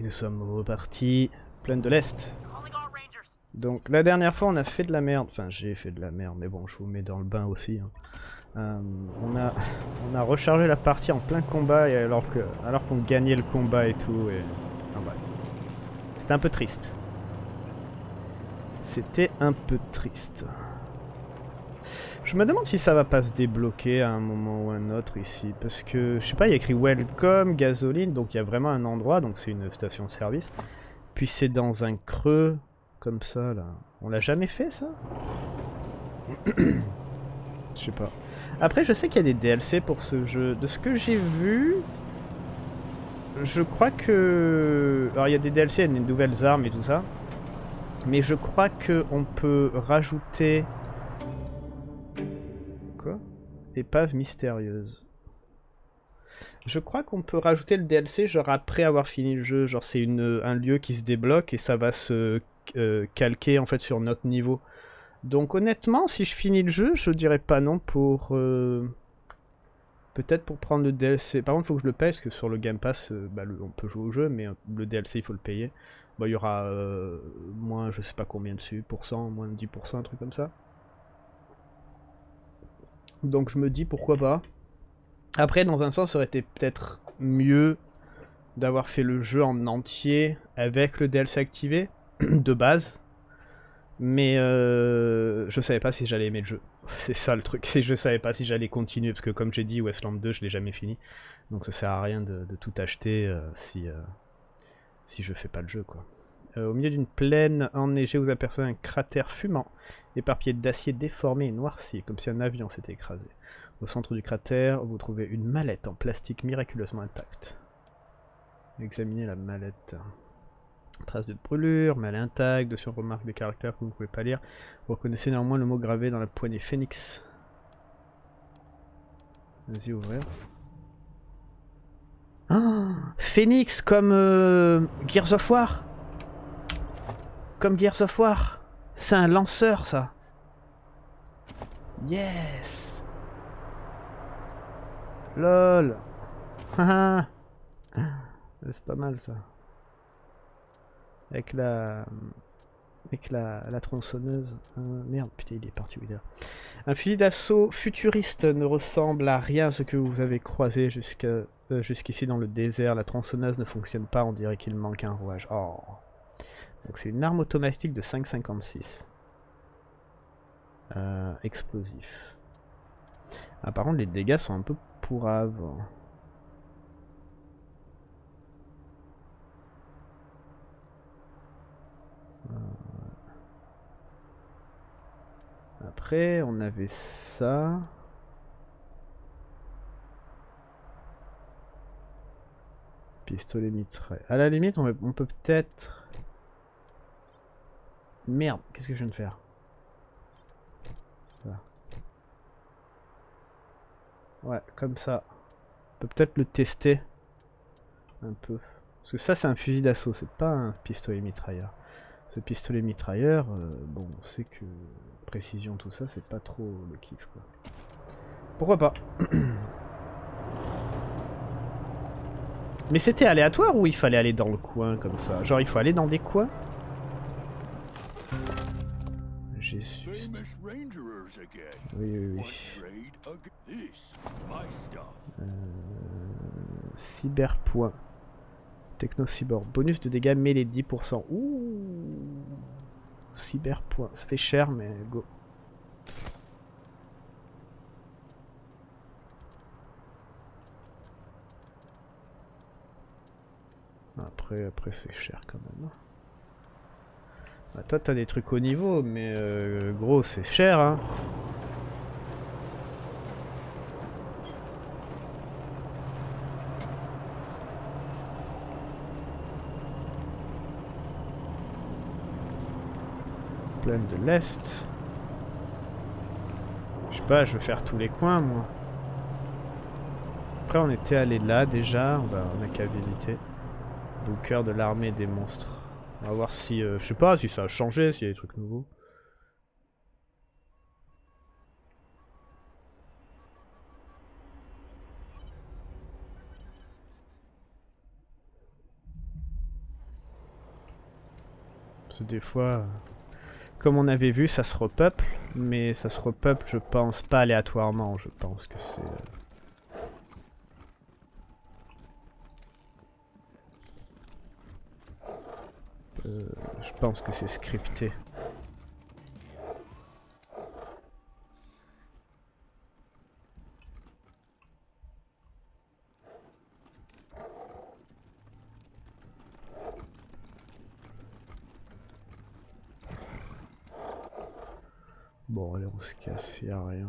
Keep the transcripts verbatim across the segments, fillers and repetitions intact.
Et nous sommes repartis, pleine de l'Est. Donc la dernière fois on a fait de la merde, enfin j'ai fait de la merde, mais bon je vous mets dans le bain aussi. Hein. Euh, on, a, on a rechargé la partie en plein combat et alors que alors qu'on gagnait le combat et tout. Et... Ah bah. C'était un peu triste. C'était un peu triste. Je me demande si ça va pas se débloquer à un moment ou un autre ici, parce que, je sais pas, il y a écrit Welcome, gasoline, donc il y a vraiment un endroit, donc c'est une station service. Puis c'est dans un creux, comme ça, là. On l'a jamais fait, ça? Je sais pas. Après, je sais qu'il y a des D L C pour ce jeu. De ce que j'ai vu, je crois que... Alors, il y a des D L C, il y a des nouvelles armes et tout ça, mais je crois qu'on peut rajouter... Épave mystérieuse. Je crois qu'on peut rajouter le D L C genre après avoir fini le jeu, genre c'est une un lieu qui se débloque et ça va se euh, calquer en fait sur notre niveau. Donc honnêtement, si je finis le jeu, je dirais pas non pour euh, peut-être pour prendre le D L C. Par contre, il faut que je le paye parce que sur le Game Pass, euh, bah, le, on peut jouer au jeu, mais euh, le D L C il faut le payer. Bah il y aura euh, moins je sais pas combien dessus, pourcent, moins de dix pour cent, un truc comme ça. Donc je me dis pourquoi pas. Après dans un sens ça aurait été peut-être mieux d'avoir fait le jeu en entier avec le D L C activé de base. Mais euh, je savais pas si j'allais aimer le jeu. C'est ça le truc, c'est je savais pas si j'allais continuer. Parce que comme j'ai dit Wasteland deux je l'ai jamais fini. Donc ça sert à rien de, de tout acheter euh, si, euh, si je fais pas le jeu quoi. Au milieu d'une plaine enneigée, vous apercevez un cratère fumant, éparpillé d'acier déformé et noirci, comme si un avion s'était écrasé. Au centre du cratère, vous trouvez une mallette en plastique miraculeusement intacte. Examinez la mallette. Traces de brûlure, mallette intacte, dessus on remarque des caractères que vous ne pouvez pas lire. Vous reconnaissez néanmoins le mot gravé dans la poignée Phoenix. Vas-y, ouvrir. Oh, Phoenix comme euh, Gears of War. Comme Gears of War. C'est un lanceur, ça. Yes. Lol. C'est pas mal, ça. Avec la... Avec la, la tronçonneuse. Euh, merde, putain, il est parti où il est là. Un fusil d'assaut futuriste ne ressemble à rien à ce que vous avez croisé jusqu'à euh, jusqu'ici dans le désert. La tronçonneuse ne fonctionne pas, on dirait qu'il manque un rouage. Oh. Donc c'est une arme automatique de cinq cinquante-six. Euh, explosif. Ah, par contre les dégâts sont un peu pourraves. Après on avait ça. Pistolet mitraille. À la limite on peut peut-être... Merde, qu'est-ce que je viens de faire? Voilà. Ouais, comme ça. On peut peut-être le tester. Un peu. Parce que ça, c'est un fusil d'assaut, c'est pas un pistolet mitrailleur. Ce pistolet mitrailleur, euh, bon, on sait que précision, tout ça, c'est pas trop le kiff, quoi. Pourquoi pas? Mais c'était aléatoire ou il fallait aller dans le coin, comme ça? Genre, il faut aller dans des coins? Jésus. Oui, oui, oui. Euh... Cyberpoint. Techno-cyborg. Bonus de dégâts mêlés dix pour cent. Ouh. Cyberpoint. Ça fait cher, mais go. Après, après c'est cher quand même. Bah toi t'as des trucs haut niveau mais euh, gros c'est cher hein. Plaine de l'Est. Je sais pas, je veux faire tous les coins moi. Après on était allé là déjà, bah, on a qu'à visiter. Bunker de l'armée des monstres. On va voir si, euh, je sais pas, si ça a changé, s'il y a des trucs nouveaux. Parce que des fois, comme on avait vu, ça se repeuple, mais ça se repeuple, je pense, pas aléatoirement, je pense que c'est... Euh, je pense que c'est scripté. Bon, allez, on se casse, il n'y a rien.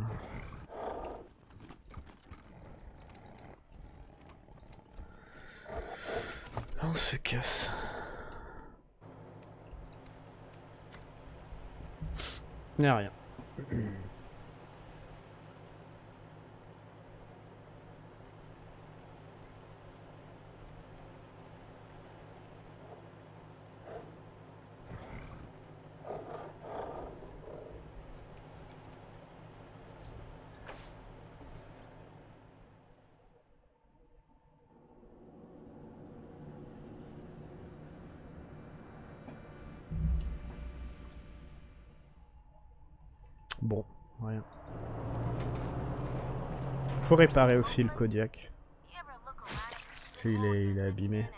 On se casse. Il n'y a rien. Bon, rien. Faut réparer aussi le Kodiak. Si il est, il est abîmé.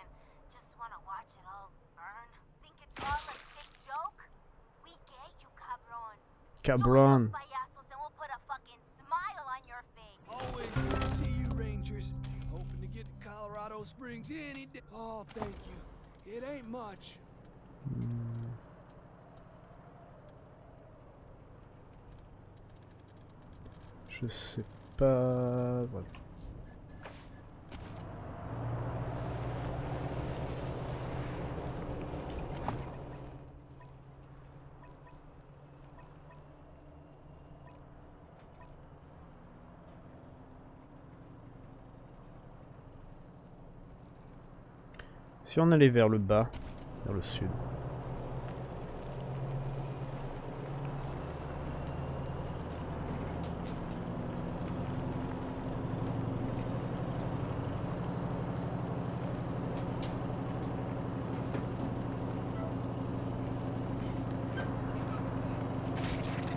Cabron. Je sais pas... Voilà. Si on allait vers le bas, vers le sud...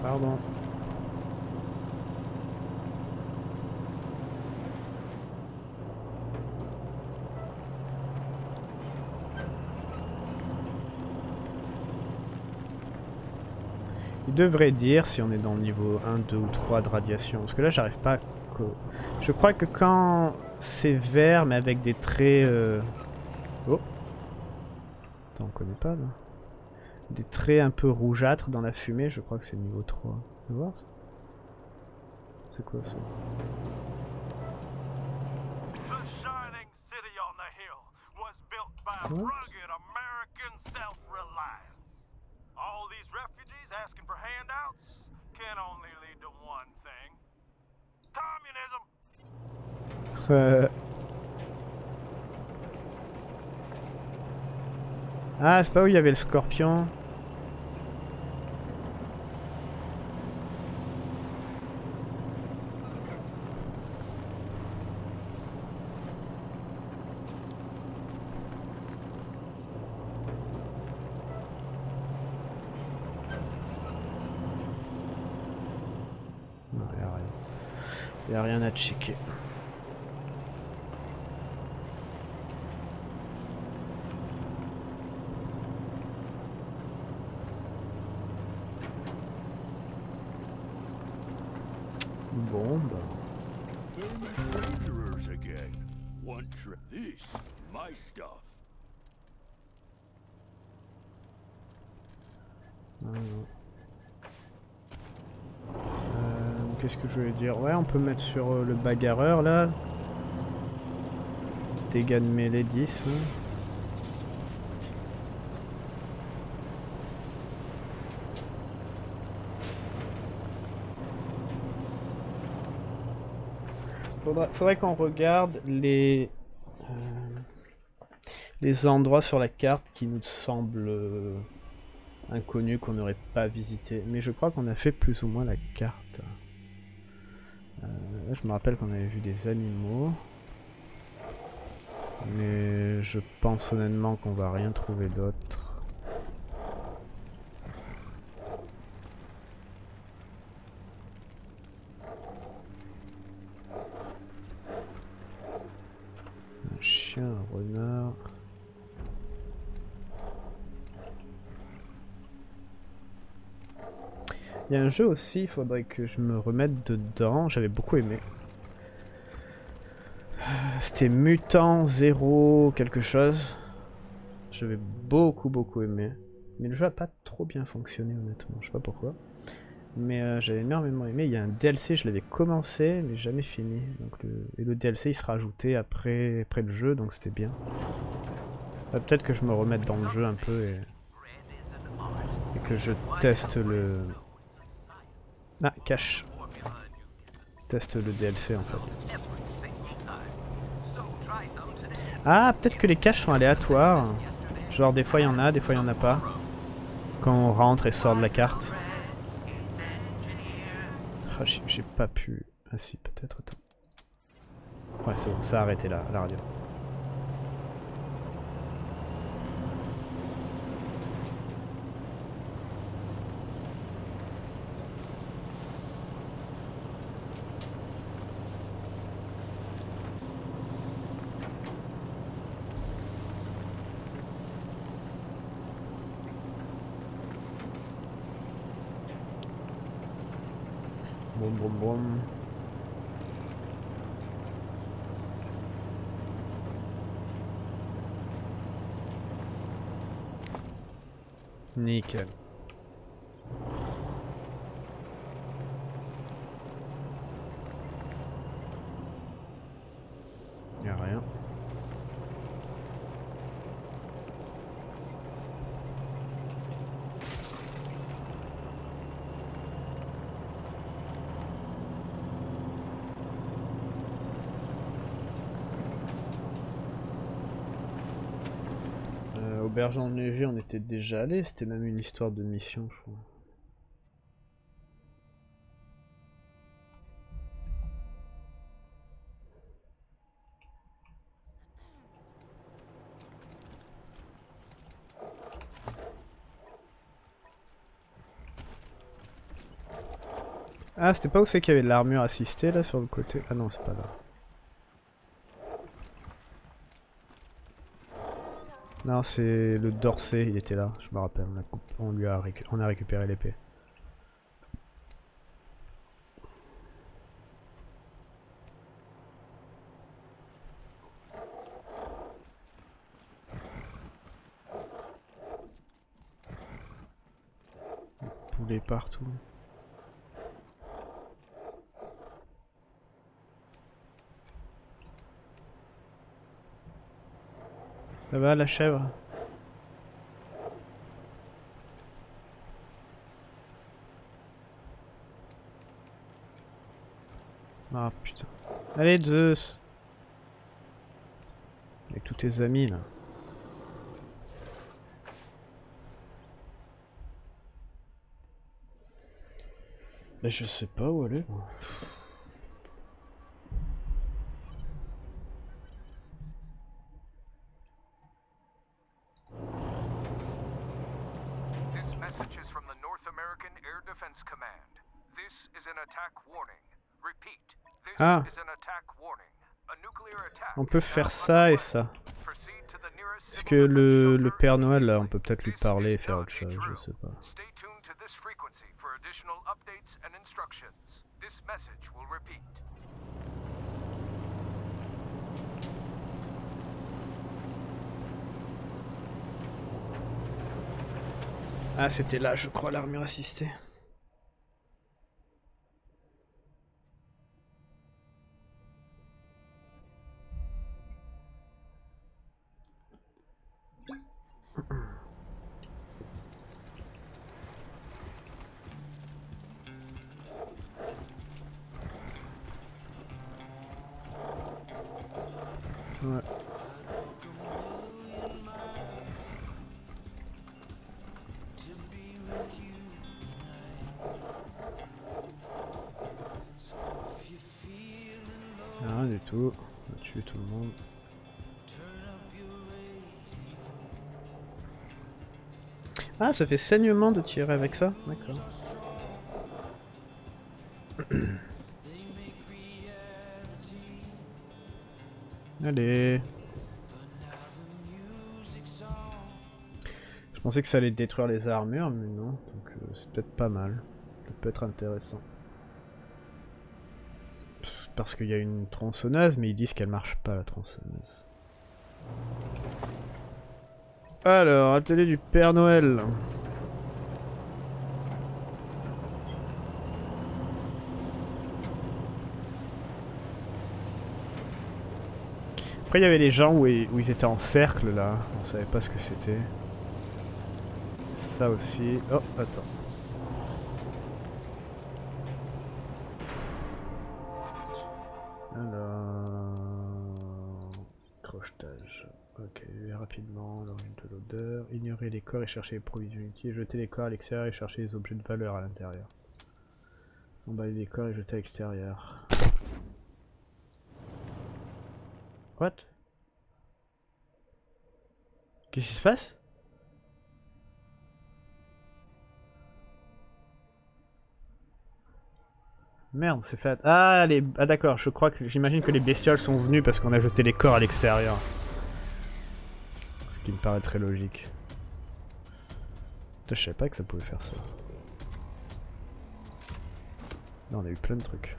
Pardon. Il devrait dire si on est dans le niveau un, deux ou trois de radiation. Parce que là, j'arrive pas à... Je crois que quand c'est vert, mais avec des traits... Euh... Oh. Attends, on connaît pas, là. Des traits un peu rougeâtres dans la fumée, je crois que c'est niveau trois. On va voir ça. C'est quoi ça? Quoi? Euh... Ah, c'est pas où il y avait le scorpion. Non, il n'y a rien. Il n'y a rien à checker. Qu'est-ce que je voulais dire? Ouais, on peut mettre sur euh, le bagarreur là. Dégâts de mêlée dix. Hein. Faudra, faudrait qu'on regarde les, euh, les endroits sur la carte qui nous semblent euh, inconnus, qu'on n'aurait pas visités. Mais je crois qu'on a fait plus ou moins la carte. Euh, là, je me rappelle qu'on avait vu des animaux, mais je pense honnêtement qu'on va rien trouver d'autre. chien, un renard. Il y a un jeu aussi, il faudrait que je me remette dedans, j'avais beaucoup aimé. C'était Mutant Zéro quelque chose. J'avais beaucoup beaucoup aimé. Mais le jeu a pas trop bien fonctionné honnêtement, je sais pas pourquoi. Mais euh, j'avais énormément aimé, il y a un D L C, je l'avais commencé mais jamais fini. Donc le... Et le D L C il sera ajouté après, après le jeu, donc c'était bien. Enfin, peut-être que je me remette dans le jeu un peu et, et que je teste le... Ah, cache. Teste le D L C en fait. Ah, peut-être que les caches sont aléatoires. Genre des fois il y en a, des fois il y en a pas. Quand on rentre et sort de la carte. Oh, j'ai pas pu... Ah si, peut-être, attends. Ouais, c'est bon, ça a arrêté la, la radio. Nickel. Y a rien. Auberge enneigée, on était déjà allé, c'était même une histoire de mission, je crois. Ah, c'était pas où c'est qu'il y avait de l'armure assistée là sur le côté? Ah non, c'est pas là. Non, c'est le Dorsey, il était là, je me rappelle, on a, on lui a, récu on a récupéré l'épée. Poulet partout. Ça va la chèvre? Ah putain. Allez Zeus! Avec tous tes amis là. Mais je sais pas où aller. Ah. On peut faire ça et ça. Parce que le, le Père Noël, là, on peut peut-être lui parler et faire autre chose, je sais pas. Ah, c'était là, je crois, l'armure assistée. Ouais. Rien du tout, on va tuer tout le monde. Ah, ça fait saignement de tirer avec ça, d'accord. Allez, pensais que ça allait détruire les armures, mais non. Donc euh, c'est peut-être pas mal. Ça peut être intéressant. Pff, parce qu'il y a une tronçonneuse, mais ils disent qu'elle marche pas, la tronçonneuse. Alors, atelier du Père Noël. Après, il y avait les gens où ils, où ils étaient en cercle, là. On savait pas ce que c'était. Ça aussi... Oh, attends. Alors... Crochetage. Ok, rapidement, l'origine de l'odeur. Ignorer les corps et chercher les provisions utiles. Jeter les corps à l'extérieur et chercher les objets de valeur à l'intérieur. S'emballer les corps et jeter à l'extérieur. What? Qu'est-ce qui se passe? Merde, c'est fait. Ah, les... ah d'accord, je crois que j'imagine que les bestioles sont venues parce qu'on a jeté les corps à l'extérieur. Ce qui me paraît très logique. Je savais pas que ça pouvait faire ça. Non, on a eu plein de trucs.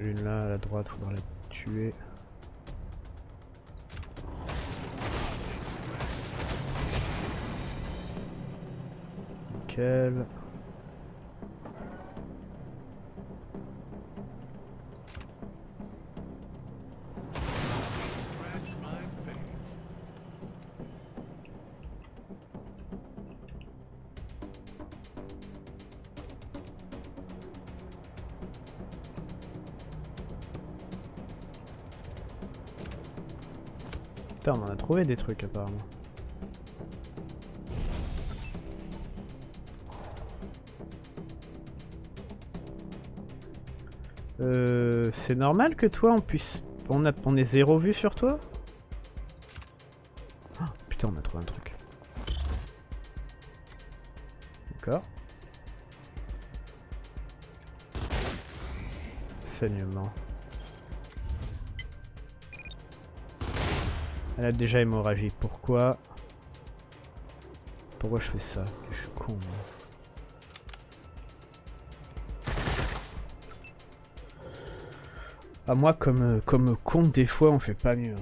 Une là à la droite, faudra la tuer. Nickel. Putain, on en a trouvé des trucs apparemment. Euh, c'est normal que toi on puisse... On, a... on ait zéro vue sur toi? Oh, putain, on a trouvé un truc. D'accord. Saignement. Elle a déjà hémorragie. Pourquoi? Pourquoi je fais ça? Je suis con, moi. Ah, moi, comme, comme con, des fois, on fait pas mieux.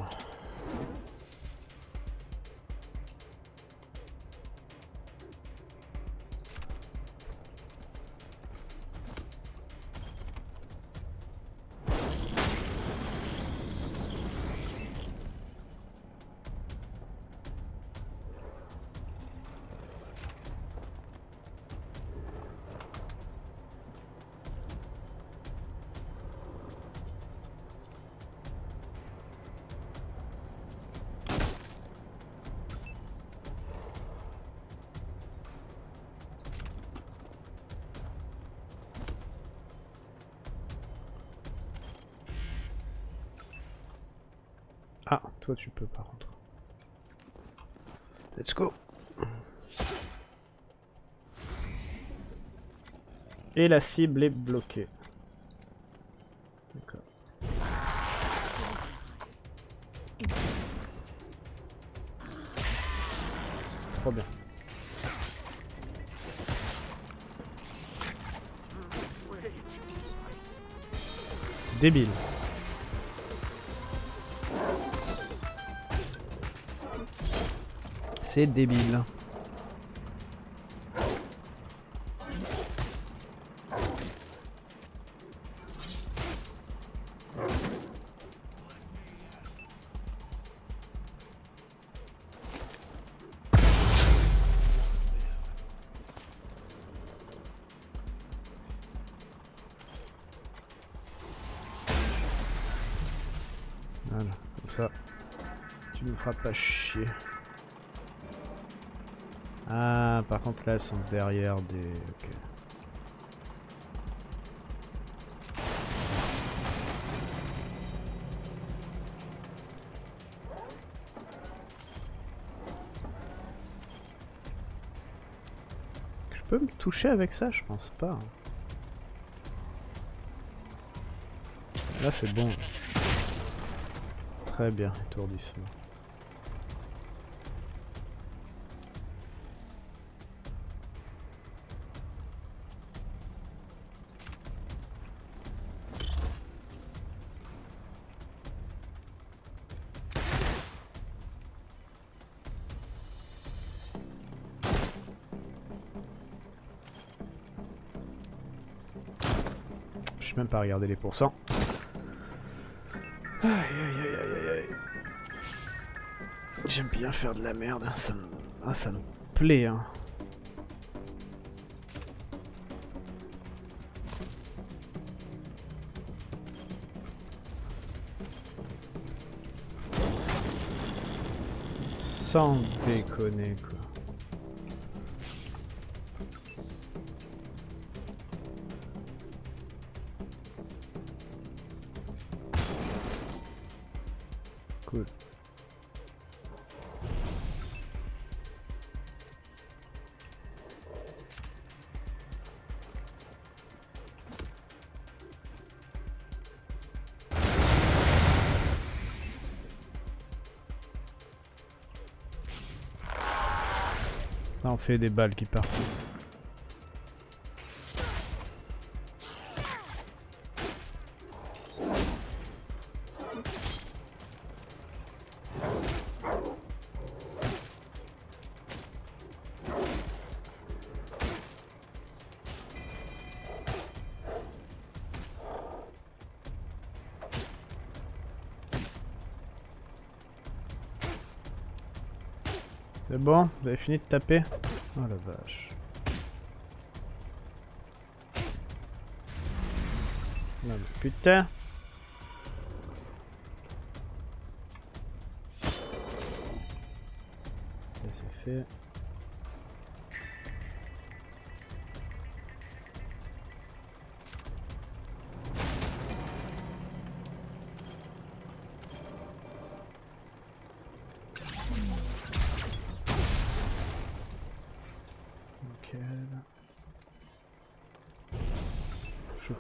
Ah, toi tu peux par contre. Let's go. Et la cible est bloquée. D'accord. Trop bien. Débile. C'est débile. Voilà, comme ça, tu me feras pas chier. Ah, par contre là elles sont derrière des... Okay. Je peux me toucher avec ça? Je pense pas. Là c'est bon. Très bien, étourdissement. Je sais même pas regarder les pourcents. Aïe aïe aïe aïe aïe aïe. J'aime bien faire de la merde, ça me, ah, ça me plaît hein. Sans déconner quoi. On fait des balles qui partent. C'est bon, vous avez fini de taper? Oh la vache. Non mais putain. Ça c'est fait.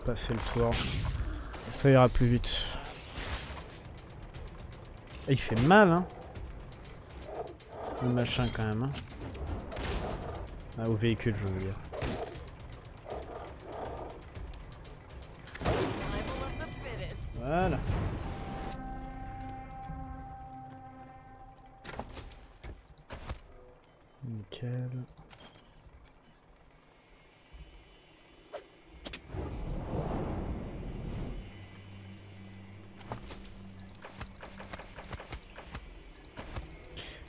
Passer le tour, ça ira plus vite. Et il fait mal, hein, le machin quand même. Hein. Ah, au véhicule, je veux dire. Voilà. Nickel.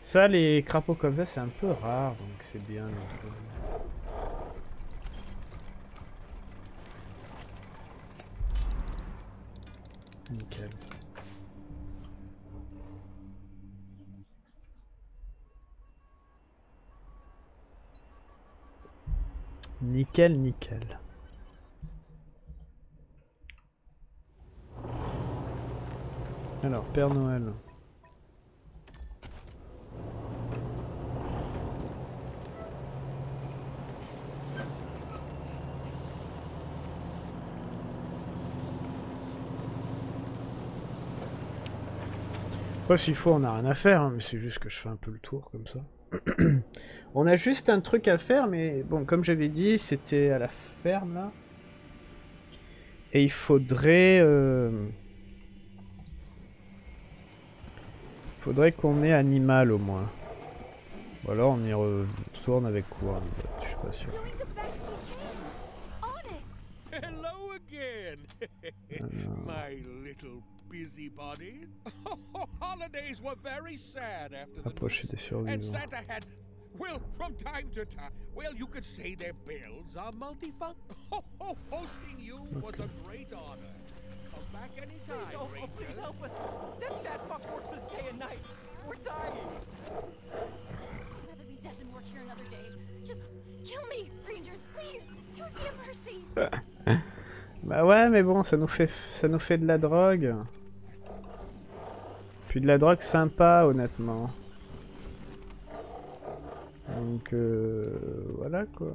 Ça, les crapauds comme ça, c'est un peu rare, donc c'est bien. Nickel. Nickel, nickel. Alors, Père Noël. S'il faut, on a rien à faire, hein, mais c'est juste que je fais un peu le tour comme ça. On a juste un truc à faire, mais bon, comme j'avais dit, c'était à la ferme là. Et il faudrait. Euh... faudrait qu'on ait animal au moins. Ou alors on y retourne avec quoi en fait, je suis pas sûr. Alors... busybody. Holidays were very sad after the and Santa had well from time to time. Well, you could say their bills are multifunctional. Ho, ho, hosting you okay. Was a great honor. Come back anytime. Please, oh, oh, please help us. Them fat fuck works us day and night. We're dying. I'd rather be dead than work here another day. Just kill me, Rangers, please. It would be a mercy. Bah ouais, mais bon, ça nous fait ça nous fait de la drogue. Puis de la drogue sympa, honnêtement. Donc, euh, voilà, quoi.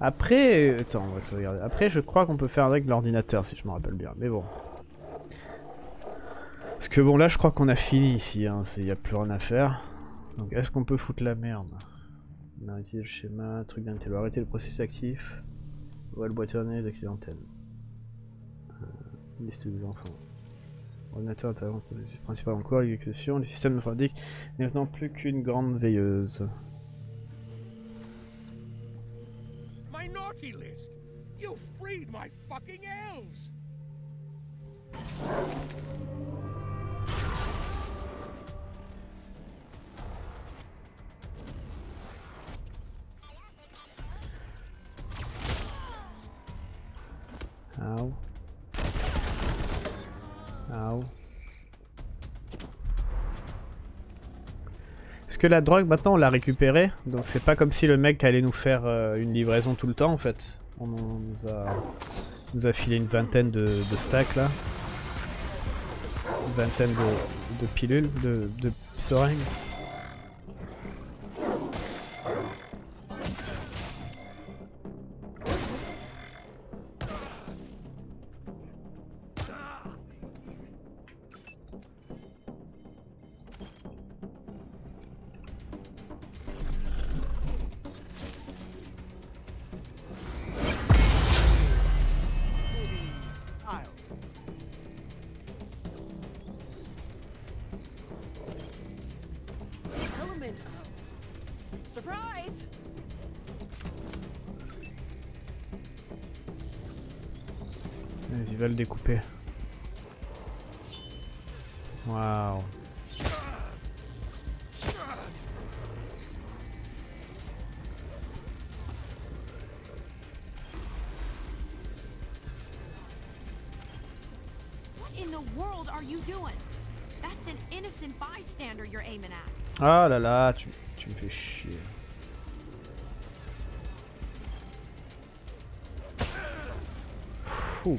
Après, attends, on va se regarder. Après, je crois qu'on peut faire avec l'ordinateur, si je me rappelle bien. Mais bon. Parce que bon, là, je crois qu'on a fini ici. Hein. Il n'y a plus rien à faire. Donc, est-ce qu'on peut foutre la merde? On a arrêté le schéma, truc d'intello. Arrêter le processus actif. Voilà le boîtier d'accueil d'antenne. Euh, liste des enfants. Ordinateur intérieur, processus principal en cours, exception. Le système informatique n'est maintenant plus qu'une grande veilleuse. List. You freed my fucking elves. Ow. Ow. Parce que la drogue maintenant on l'a récupérée, donc c'est pas comme si le mec allait nous faire euh, une livraison tout le temps en fait. On, on nous, a, nous a filé une vingtaine de, de stacks là. Une vingtaine de, de pilules, de, de seringues. Ils veulent découper. Waouh. Ah là là, tu, tu me fais chier. Fou.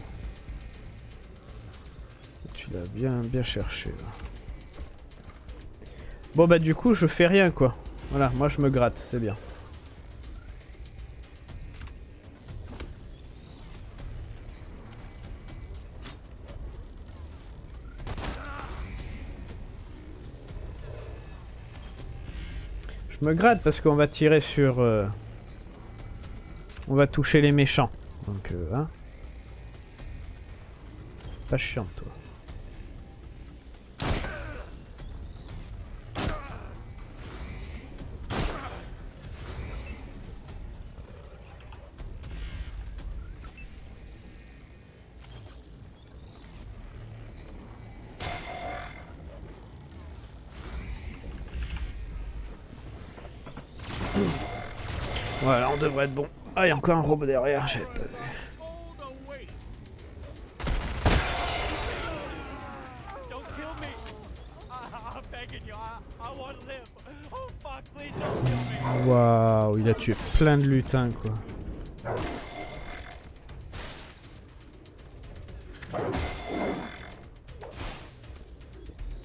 Tu l'as bien bien cherché là. Bon bah du coup je fais rien quoi. Voilà, moi je me gratte, c'est bien. Je me gratte parce qu'on va tirer sur... Euh... On va toucher les méchants. Donc euh, hein. Pas chiant toi. Voilà, on devrait être bon. Ah, il y a encore un robot derrière, j'ai pas vu. Waouh, il a tué plein de lutins quoi.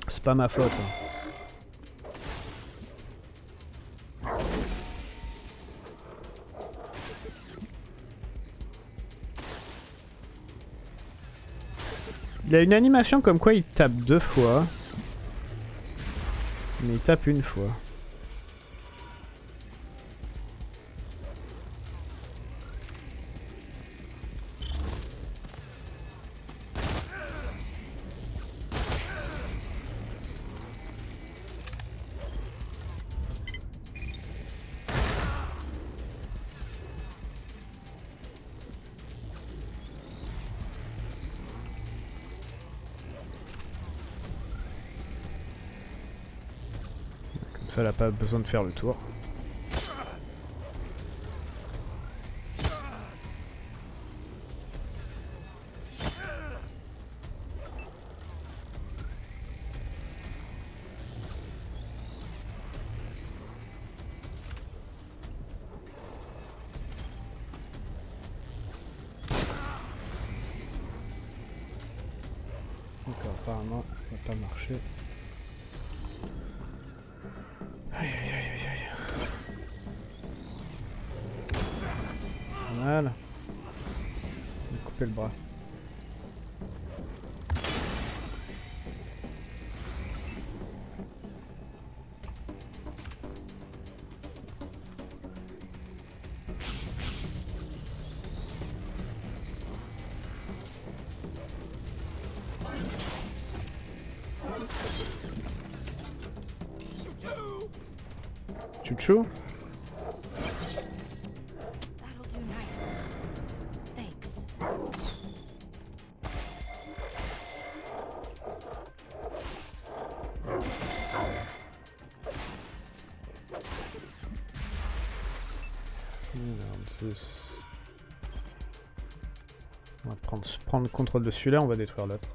C'est pas ma faute. Hein. Il a une animation comme quoi il tape deux fois. Mais il tape une fois. Ça, elle a pas besoin de faire le tour. Donc apparemment, ça n'a pas marché. Aïe aïe aïe aïe aïe. Voilà. Je vais couper le bras. Chou. On va prendre, prendre le contrôle de celui-là, on va détruire l'autre.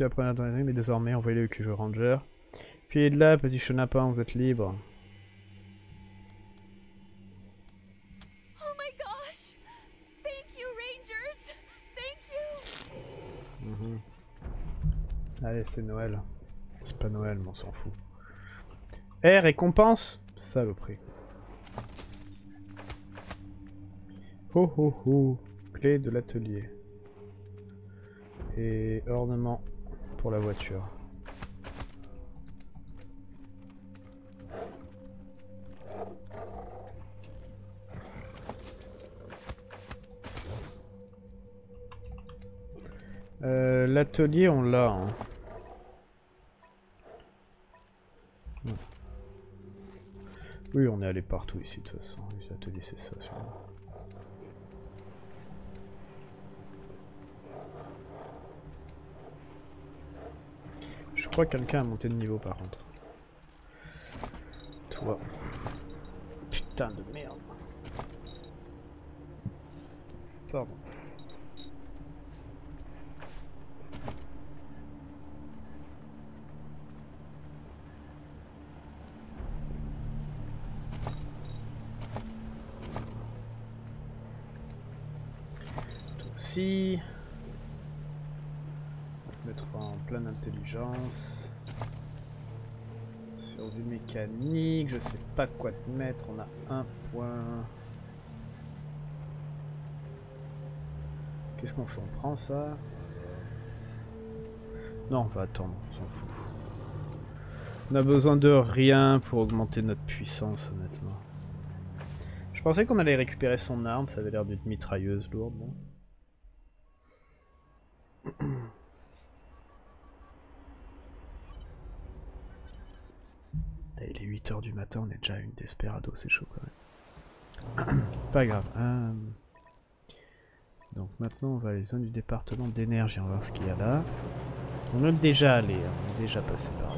Après l'internet, mais désormais envoyez le Q G Ranger. Puis de là, petit chenapin, vous êtes libre. Oh my gosh! Thank you, Rangers! Thank you! Mm-hmm. Allez, c'est Noël. C'est pas Noël, mais on s'en fout. Eh, récompense! Saloperie. Oh oh oh! Clé de l'atelier. Et ornement. Pour la voiture. Euh, L'atelier, on l'a. Hein. Oui, on est allé partout ici de toute façon. L'atelier, c'est ça. Sûrement. Je crois que quelqu'un a monté de niveau par contre. Toi. Putain de merde. Pardon. Toi aussi. Plein d'intelligence, sur du mécanique, je sais pas quoi te mettre, on a un point. Qu'est-ce qu'on fait? On prend ça? Non, on va attendre, on s'en fout. On a besoin de rien pour augmenter notre puissance, honnêtement. Je pensais qu'on allait récupérer son arme, ça avait l'air d'une mitrailleuse lourde. Bon. Il est huit heures du matin, on est déjà une desperado, c'est chaud quand même. Pas grave. Euh... Donc maintenant on va à les zones du département d'énergie, on va voir ce qu'il y a là. On est déjà allé, hein. On est déjà passé par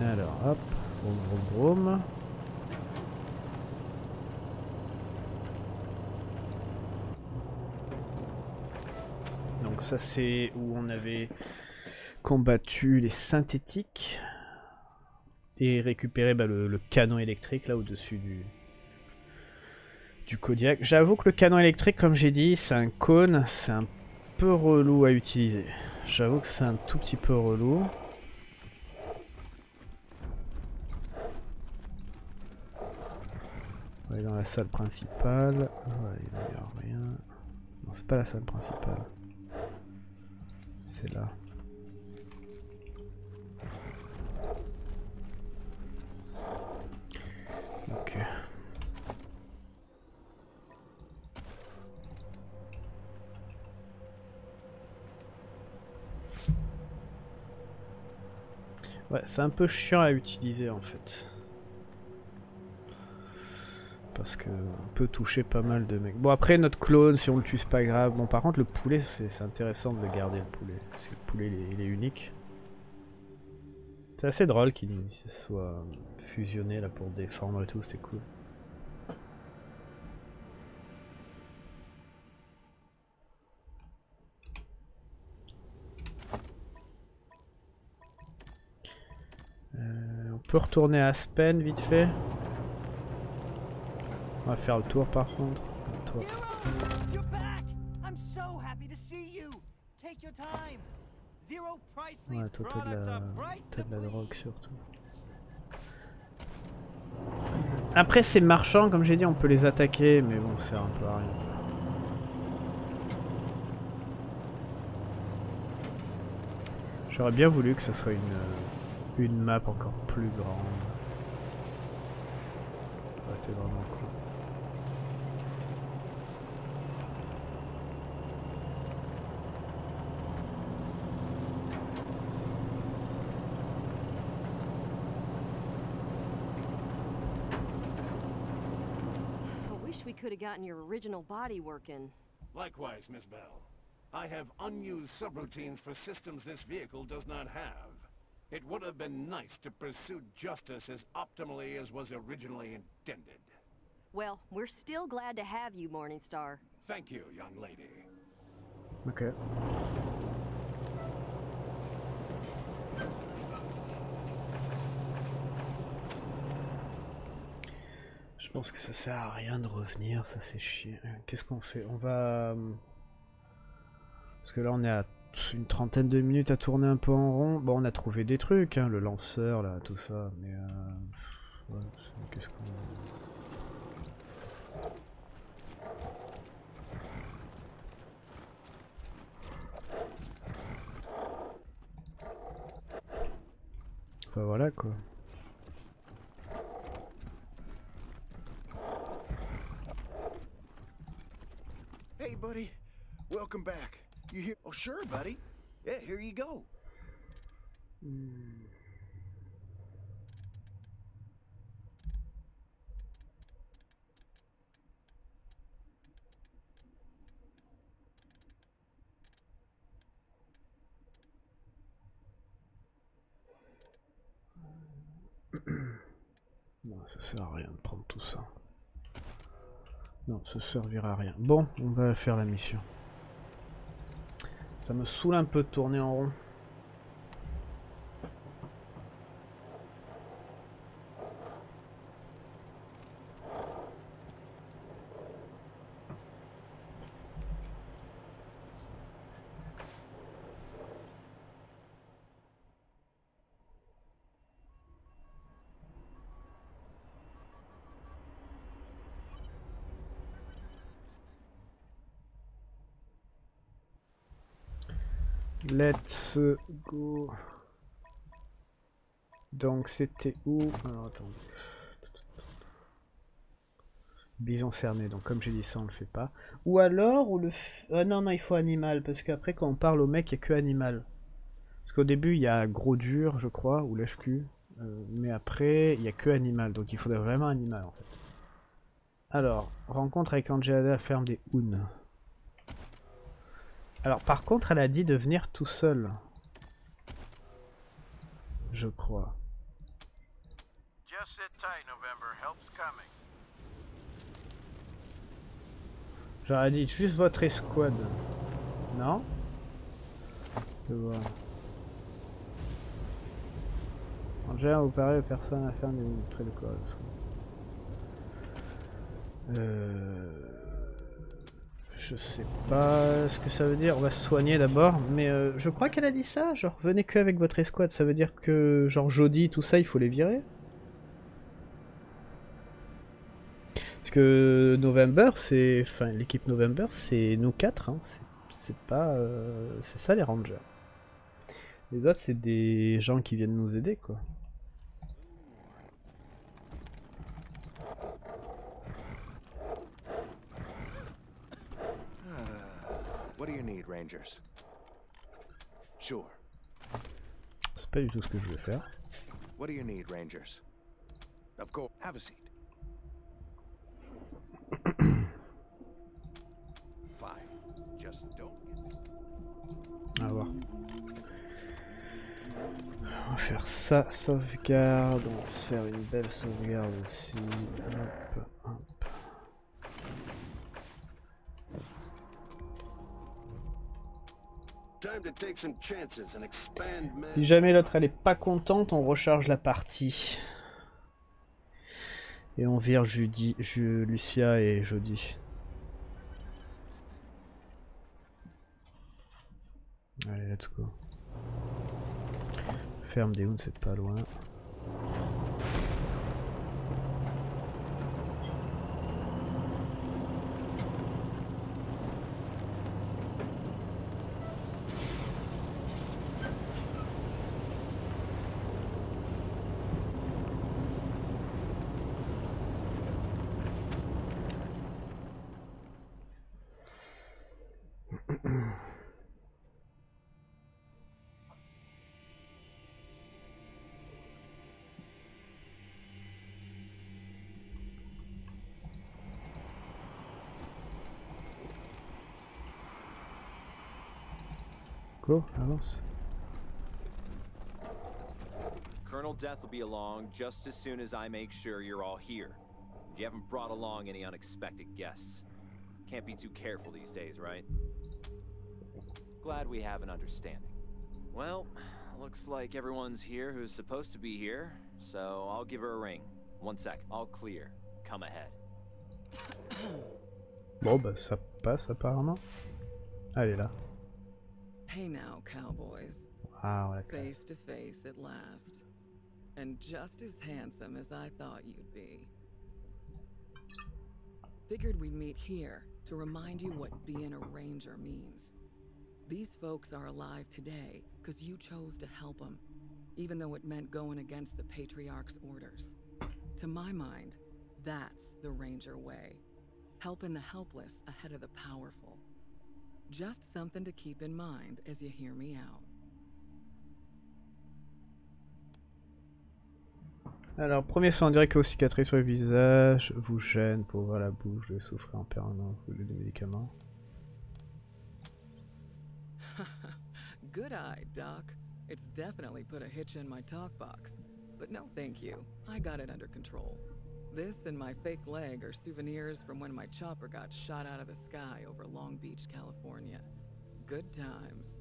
là. Alors hop, broum broum broum. Donc ça c'est où on avait combattu les synthétiques et récupéré bah, le, le canon électrique là au-dessus du du Kodiak. J'avoue que le canon électrique, comme j'ai dit, c'est un cône, c'est un peu relou à utiliser. J'avoue que c'est un tout petit peu relou. On va aller dans la salle principale. Ouais, il n'y a rien. Non, c'est pas la salle principale. C'est là. Ok. Ouais, c'est un peu chiant à utiliser en fait. Parce que on peut toucher pas mal de mecs. Bon après notre clone, si on le tue c'est pas grave. Bon par contre le poulet, c'est intéressant de le garder le poulet. Parce que le poulet il est, il est unique. C'est assez drôle qu'il se soit fusionné là pour défendre et tout, c'était cool. peut retourner à Aspen vite fait. On va faire le tour par contre. Le tour. Ouais, toi t'as de, la... de la drogue surtout. Après ces marchands, comme j'ai dit, on peut les attaquer, mais bon, ça sert un peu à rien. J'aurais bien voulu que ça soit une, une map encore plus grande. Ça aurait été vraiment cool. Could have gotten your original body working. Likewise, Miss Bell. I have unused subroutines for systems this vehicle does not have. It would have been nice to pursue justice as optimally as was originally intended. Well, we're still glad to have you, Morningstar. Thank you, young lady. Okay. Je pense que ça sert à rien de revenir, ça c'est chier. Qu'est-ce qu'on fait? On va... Parce que là on est à une trentaine de minutes à tourner un peu en rond. Bon, on a trouvé des trucs, hein, le lanceur, là, tout ça, mais... Euh... Ouais, qu'est-ce qu'on... Enfin voilà quoi. Hey buddy, welcome back. You here? Oh sure, buddy. Yeah, here you go. Mm. Non, ça sert à rien de prendre tout ça. Non, ça servira à rien. Bon, on va faire la mission. Ça me saoule un peu de tourner en rond. Let's go. Donc c'était où? Alors attends. Bison cerné, donc comme j'ai dit ça on le fait pas. Ou alors on le f... Ah non non, il faut animal, parce qu'après quand on parle au mec il n'y a que animal. Parce qu'au début il y a gros dur je crois, ou lèche-cul, euh, mais après il n'y a que animal, donc il faudrait vraiment animal en fait. Alors, rencontre avec Angela, ferme des Hoons. Alors par contre, elle a dit de venir tout seul. Je crois. J'aurais dit juste votre escouade. Non? Je vois. Angela, vous parlez aux personnes à faire des traits de cause. Euh... Je sais pas ce que ça veut dire, on va se soigner d'abord, mais euh, je crois qu'elle a dit ça, genre venez que avec votre escouade, ça veut dire que genre Jody, tout ça, il faut les virer. Parce que November, c'est, enfin l'équipe November, c'est nous quatre, hein. C'est pas, euh... c'est ça les rangers. Les autres, c'est des gens qui viennent nous aider quoi. What do you need, Rangers? Sure. C'est pas du tout ce que je voulais faire. What do you need, Rangers? Of course, have a seat. Fine. Just don't. On va voir. On va faire ça, sauvegarde. On va se faire une belle sauvegarde aussi. Hop, hop. Si jamais l'autre elle est pas contente, on recharge la partie. Et on vire Judy, Ju, Lucia et Jody. Allez, let's go. Ferme des hounds, c'est pas loin. Go, avance. Colonel Death will be along just as soon as I make sure you're all here. You haven't brought along any unexpected guests. Can't be too careful these days, right? Glad we have an understanding. Well, looks like everyone's here who's supposed to be here, so I'll give her a ring. One sec. All clear. Come ahead. Bon, bah ça passe apparemment. Allez là. Hey now, cowboys. Wow, face to face at last. And just as handsome as I thought you'd be. Figured we'd meet here to remind you what being a ranger means. These folks are alive today because you chose to help them, even though it meant going against the Patriarch's orders. To my mind, that's the ranger way. Helping the helpless ahead of the powerful. Just something to keep in mind as you hear me out. Alors, premier soin direct que vos cicatrices sur le visage vous gênent pour voir la bouche, vous souffrez en permanence, vous voulez des médicaments. Good eye, Doc. It's definitely put a hitch in my talk box. But no thank you. I got it under control. This and my fake leg are souvenirs from when my chopper got shot out of the sky over Long Beach, California. Good times.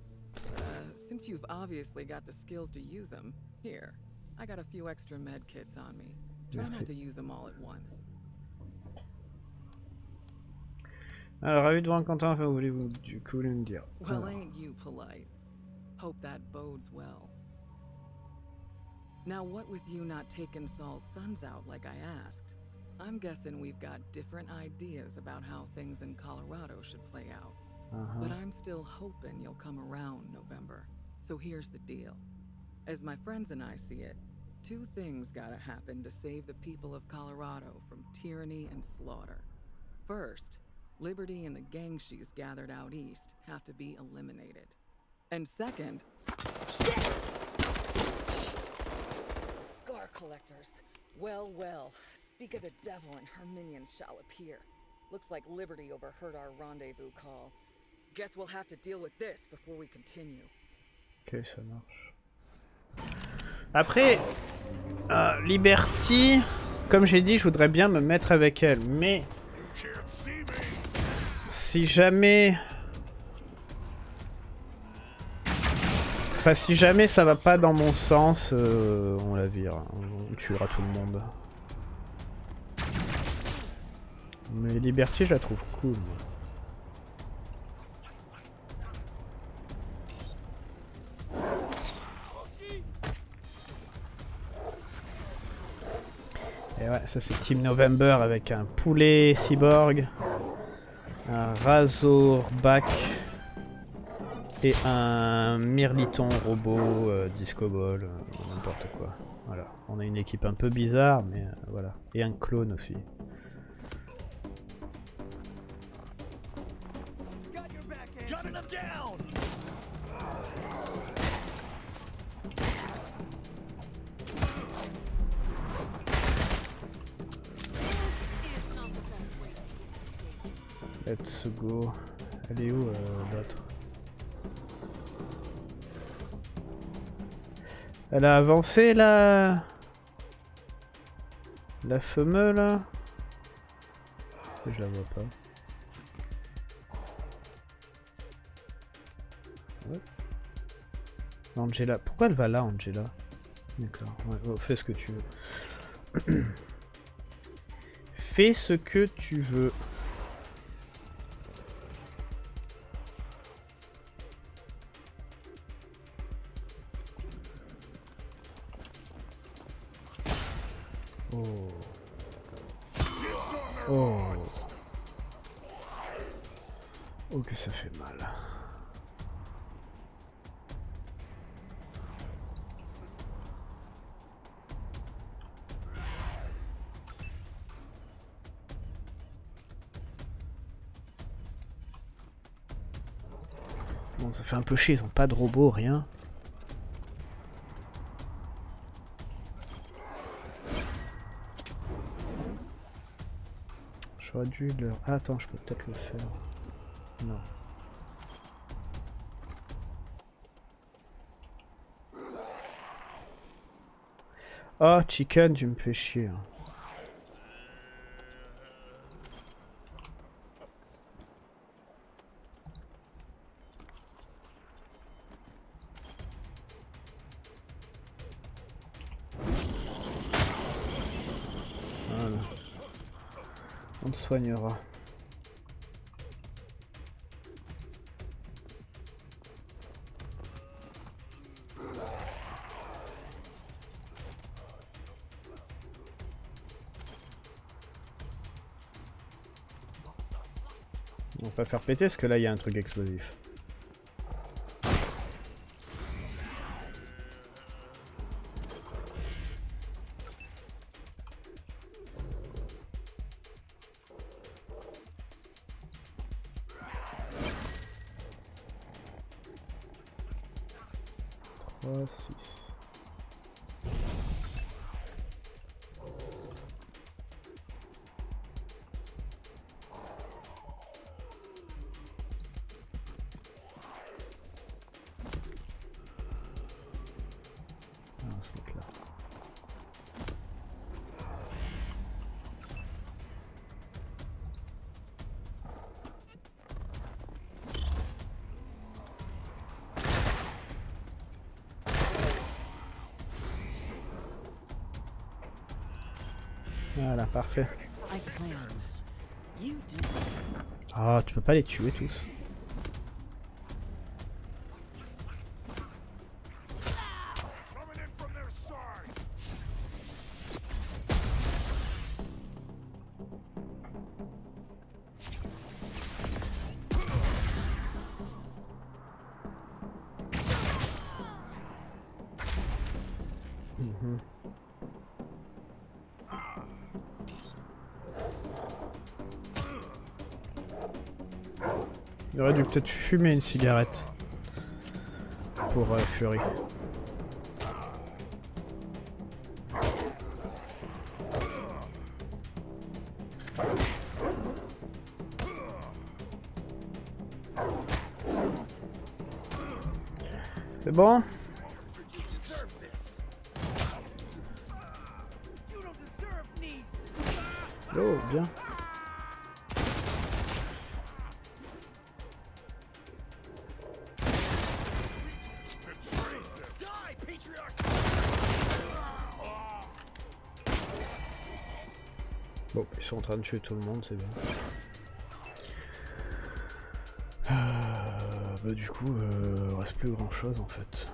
Uh, since you've obviously got the skills to use them, here, I got a few extra med kits on me. Try not to use them all at once. Alors, ravi de vous rencontrer, enfin, vous voulez vous, du coup, voulez me dire. Well, ain't you polite? Hope that bodes well. Now what with you not taking Saul's sons out like I asked, I'm guessing we've got different ideas about how things in Colorado should play out. Uh-huh. But I'm still hoping you'll come around November. So here's the deal. As my friends and I see it, two things gotta happen to save the people of Colorado from tyranny and slaughter. First, Liberty and the gang she's gathered out east have to be eliminated. And second... Shit! Collectors. Well, well. Speak of the devil and her minions shall appear. Looks like Liberty overheard our rendezvous call. Guess we'll have to deal with this before we continue. Ok, ça marche. Après, euh, Liberty, comme j'ai dit, je voudrais bien me mettre avec elle, mais si jamais... Enfin, si jamais ça va pas dans mon sens, euh, on la vire, on tuera tout le monde. Mais Liberty, je la trouve cool. Et ouais, ça c'est Team November avec un poulet cyborg, un Razorback... Et un Mirliton robot, euh, Disco Ball, euh, n'importe quoi. Voilà. On a une équipe un peu bizarre, mais euh, voilà. Et un clone aussi. Let's go. Elle est où euh, l'autre? Elle a avancé la... La femme là. Je la vois pas. Ouais. Angela. Pourquoi elle va là, Angela? D'accord, ouais, oh, fais ce que tu veux. Fais ce que tu veux. Ça fait un peu chier, ils ont pas de robot, rien. J'aurais dû leur... Ah, attends, je peux peut-être le faire. Non. Oh, Chicken, tu me fais chier. Soignera. On va pas faire péter parce que là il y a un truc explosif. Voilà, parfait. Ah, oh, tu peux pas les tuer tous. J'aurais dû peut-être fumer une cigarette pour euh, Fury. C'est bon? Oh, bien. En train de tuer tout le monde, c'est bien. Ah, bah du coup, euh, reste plus grand chose en fait.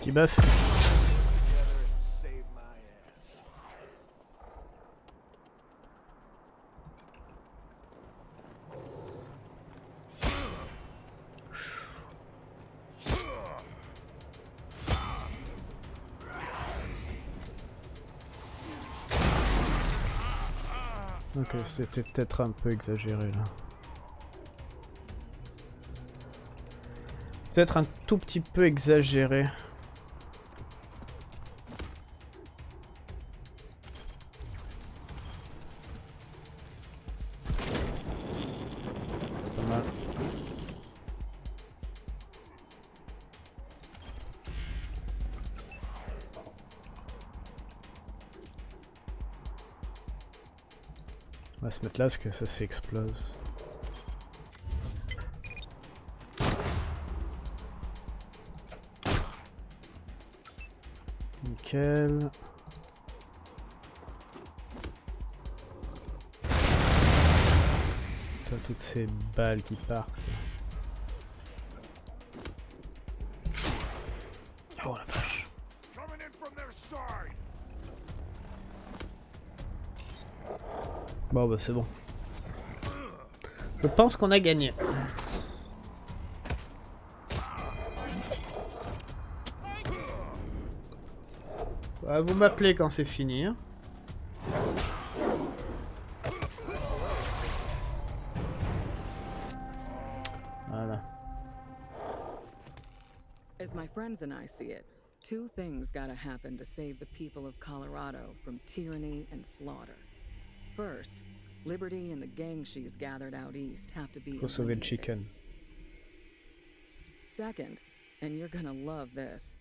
Petit buff. Ok, c'était peut-être un peu exagéré là. Peut-être un tout petit peu exagéré. Se mettre là parce que ça s'explose. Nickel. Putain, toutes ces balles qui partent. Oh la vache. Bon bah c'est bon. Je pense qu'on a gagné. Bah, vous m'appelez quand c'est fini. Hein. Voilà. As my friends and I see it, two things gotta happen to save the people of Colorado from tyranny and slaughter. First, Liberty and the gang she's gathered out east have to be Kosovan chicken. Second, and you're gonna love this,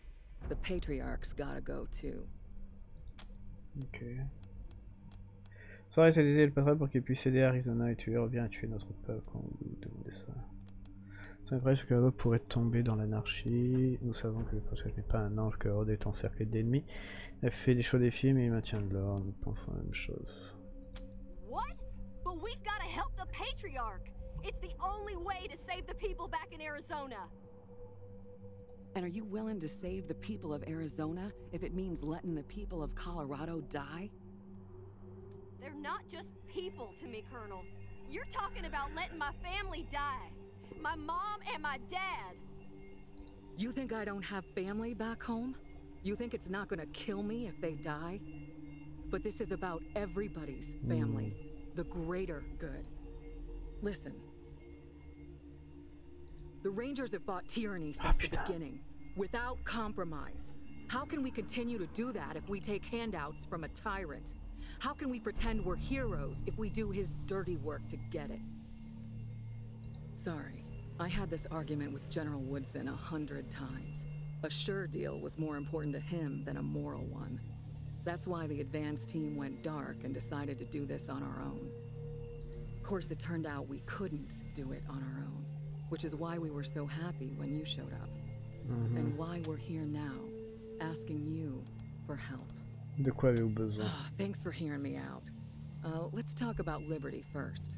the Patriarche's gotta go too. Ok. Ça aurait été d'aider le patriarche pour qu'il puisse aider Arizona et tuer, reviens tuer notre peuple quand vous demandez ça. C'est vrai que Colorado pourrait tomber dans l'anarchie. Nous savons que le patriarche n'est pas un ange, que Colorado est encerclé d'ennemis. Il a fait des choix des films et il maintient de l'ordre. Nous pensons la même chose. What? But we've got to help the Patriarch. It's the only way to save the people back in Arizona. And are you willing to save the people of Arizona if it means letting the people of Colorado die? They're not just people to me, Colonel. You're talking about letting my family die. My mom and my dad. You think I don't have family back home? You think it's not going to kill me if they die? But this is about everybody's family, mm. the greater good. Listen, the Rangers have fought tyranny since oh, the beginning, without compromise. How can we continue to do that if we take handouts from a tyrant? How can we pretend we're heroes if we do his dirty work to get it? Sorry, I had this argument with General Woodson a hundred times. A sure deal was more important to him than a moral one. That's why the advance team went dark and decided to do this on our own. Of course, it turned out we couldn't do it on our own, which is why we were so happy when you showed up. Mm-hmm. And why we're here now, asking you for help. De quoi avez-vous besoin? Oh, thanks for hearing me out. Uh, let's talk about Liberty first.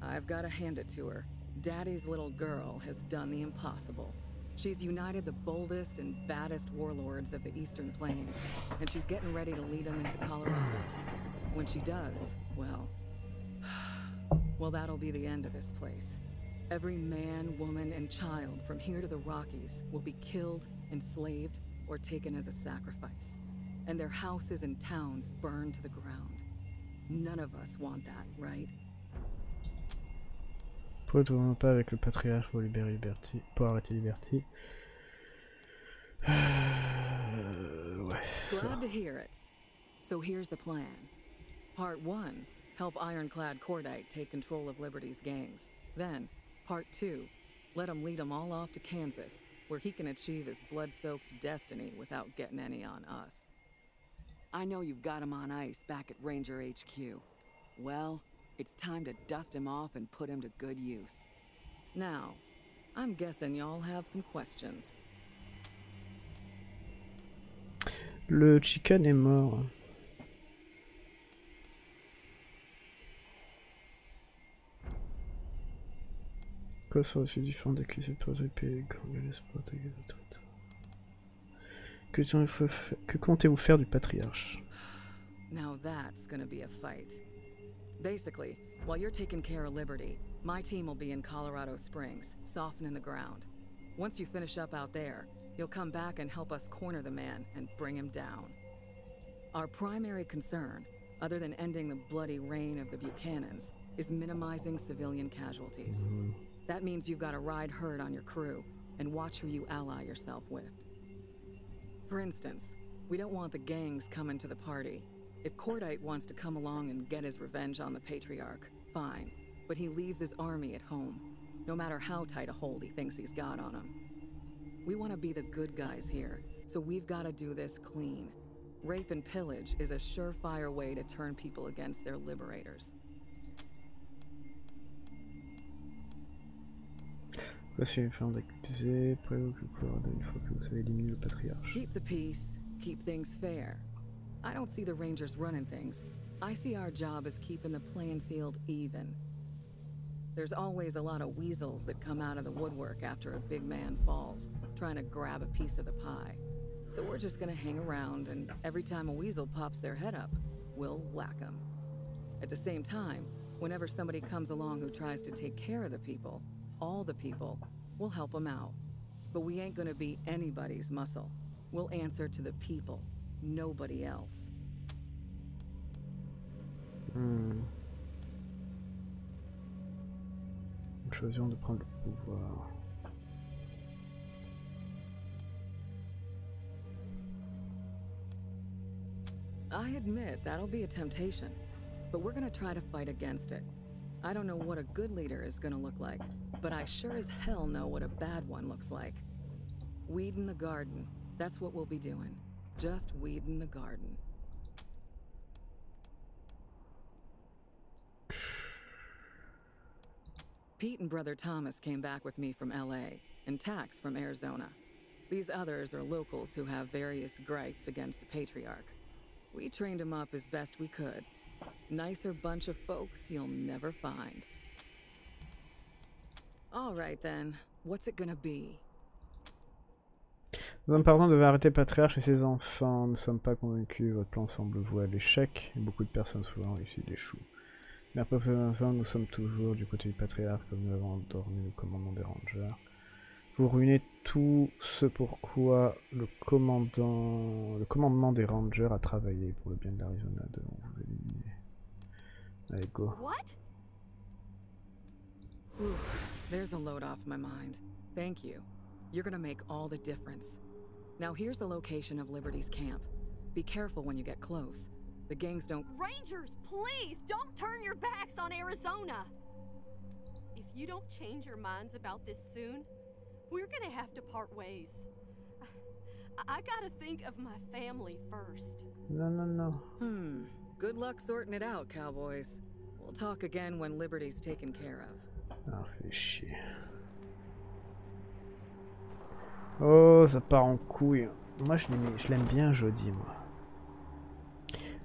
I've got to hand it to her. Daddy's little girl has done the impossible. She's united the boldest and baddest warlords of the Eastern Plains, and she's getting ready to lead them into Colorado. When she does, well, well, that'll be the end of this place. Every man, woman, and child from here to the Rockies will be killed, enslaved, or taken as a sacrifice, and their houses and towns burned to the ground. None of us want that, right? Pourquoi ne travaillons pas avec le Patriarche pour libérer Liberty, pour arrêter Liberty? Euh, ouais. Glad to hear it. So here's the plan. Part one, help Ironclad Cordite take control of Liberty's gangs. Then, part two, let him lead them all off to Kansas, where he can achieve his blood-soaked destiny without getting any on us. I know you've got him on ice back at Ranger H Q. Well, it's time to dust him off and put him to good use. Now, I'm guessing y'all have some questions. Le chicken est mort. Quoi sont aussi différents d'accusés pour les pays quand ils laissent protéger notre territoire. Que comptez-vous faire du patriarche? Now that's gonna be a fight. Basically, while you're taking care of Liberty, my team will be in Colorado Springs, softening the ground. Once you finish up out there, you'll come back and help us corner the man and bring him down. Our primary concern other than ending the bloody reign of the Buchanans, is minimizing civilian casualties. That means you've got to ride herd on your crew and watch who you ally yourself with. For instance, we don't want the gangs coming to the party. If Cordite wants to come along and get his revenge on the Patriarch, fine. But he leaves his army at home, no matter how tight a hold he thinks he's got on him. We want to be the good guys here, so we've got to do this clean. Rape and pillage is a surefire way to turn people against their liberators. Voici les femmes d'accusés, préoccupez une fois que vous avez éliminé le patriarche. Keep the peace, keep things fair. I don't see the Rangers running things. I see our job as keeping the playing field even. There's always a lot of weasels that come out of the woodwork after a big man falls, trying to grab a piece of the pie. So we're just gonna hang around, and every time a weasel pops their head up, we'll whack them. At the same time, whenever somebody comes along who tries to take care of the people, all the people, we'll help them out. But we ain't gonna be anybody's muscle. We'll answer to the people, nobody else. Hmm. Nous choisissons de prendre le pouvoir. I admit that'll be a temptation, but we're gonna try to fight against it. I don't know what a good leader is gonna look like, but I sure as hell know what a bad one looks like. Weeding the garden, that's what we'll be doing. Just weeding the garden. Pete and brother Thomas came back with me from L A, and Tax from Arizona. These others are locals who have various gripes against the Patriarch. We trained him up as best we could. Nicer bunch of folks you'll never find. All right then, what's it gonna be? Nous hommes parlons devait arrêter Patriarche et ses enfants. Nous ne sommes pas convaincus, votre plan semble voué à l'échec, et beaucoup de personnes souvent réussissent des choux. Mais après nous sommes toujours du côté du Patriarche, comme nous avons endormi le commandant des Rangers. Vous ruinez tout ce pourquoi le commandant, le commandement des Rangers a travaillé pour le bien de l'Arizona. Devant vous éliminer. Allez, go. What? Ooh, there's a load off my mind. Thank you. You're gonna make all the difference. Now here's the location of Liberty's camp. Be careful when you get close. The gangs don't... Rangers, please, don't turn your backs on Arizona! If you don't change your minds about this soon, we're gonna have to part ways. I, I gotta think of my family first. No, no, no. Hmm. Good luck sorting it out, cowboys. We'll talk again when Liberty's taken care of. Ah, fait chier. Oh, ça part en couille. Moi, je l'aime bien, Jody, moi.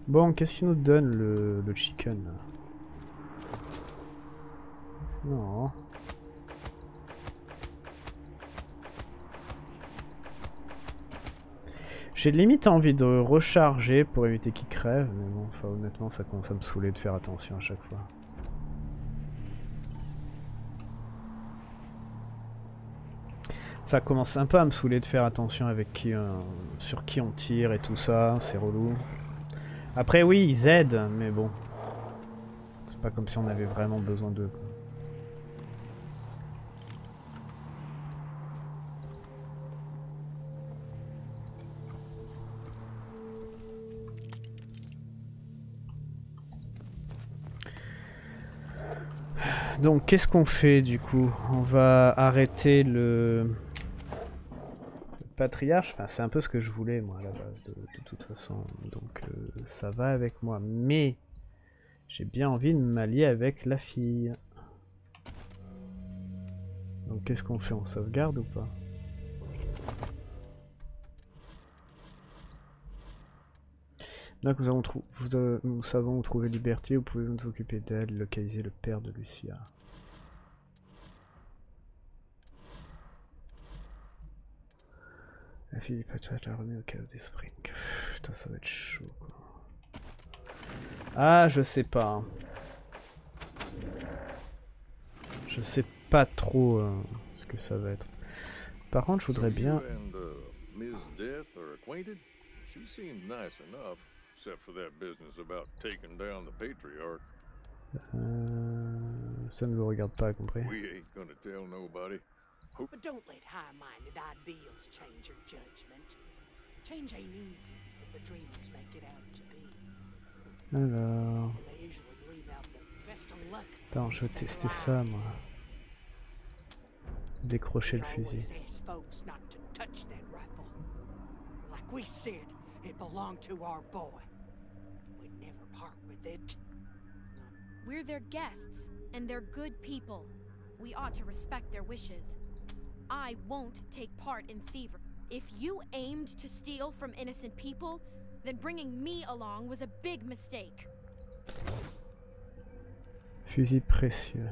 Bon, qu'est-ce qu'il nous donne le, le chicken là? Non. J'ai limite envie de recharger pour éviter qu'il crève, mais bon, enfin honnêtement ça commence à me saouler de faire attention à chaque fois. Ça commence un peu à me saouler de faire attention avec qui, euh, sur qui on tire et tout ça, c'est relou. Après oui, ils aident, mais bon. C'est pas comme si on avait vraiment besoin d'eux. Donc qu'est-ce qu'on fait du coup? On va arrêter le... le patriarche. Enfin c'est un peu ce que je voulais moi à la base de, de toute façon. Donc euh, ça va avec moi. Mais j'ai bien envie de m'allier avec la fille. Donc qu'est-ce qu'on fait? On sauvegarde ou pas? Donc nous, avons vous, euh, nous savons où trouver Liberty, vous pouvez nous occuper d'elle, localiser le père de Lucia. La fille du patriarche la remet au cave des Springs. Putain, ça va être chaud quoi. Ah, je sais pas. Hein. Je sais pas trop euh, ce que ça va être. Par contre, je voudrais bien. Miss Death are acquainted? She seemed nice enough. Except for that business about taking down the Patriarch. Euh, ça ne me regarde pas, compris. We ain't gonna tell nobody. Hope. But don't let high-minded ideals change your judgment. Change ain't easy, as the dreamers make it out to be. Alors. Attends, je vais tester ça, moi. Décrocher le fusil. It belonged to our boy. We'd never part with it. We're their guests, and they're good people. We ought to respect their wishes. I won't take part in thievery. If you aimed to steal from innocent people, then bringing me along was a big mistake. Fusil précieux.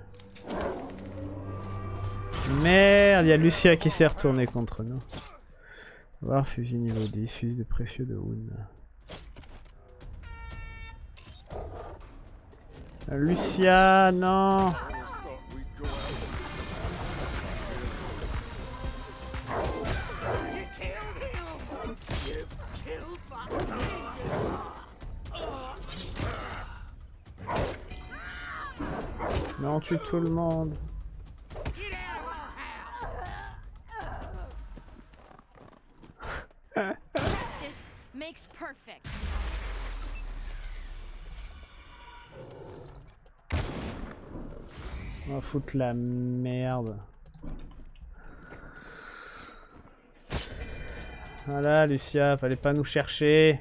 Merde, il y a Lucia qui s'est retournée contre nous. Voir fusil niveau dix, fusil de précieux de Wood. Lucia, non. Non, tue tout le monde. Perfect. On va foutre la merde. Voilà Lucia, fallait pas nous chercher.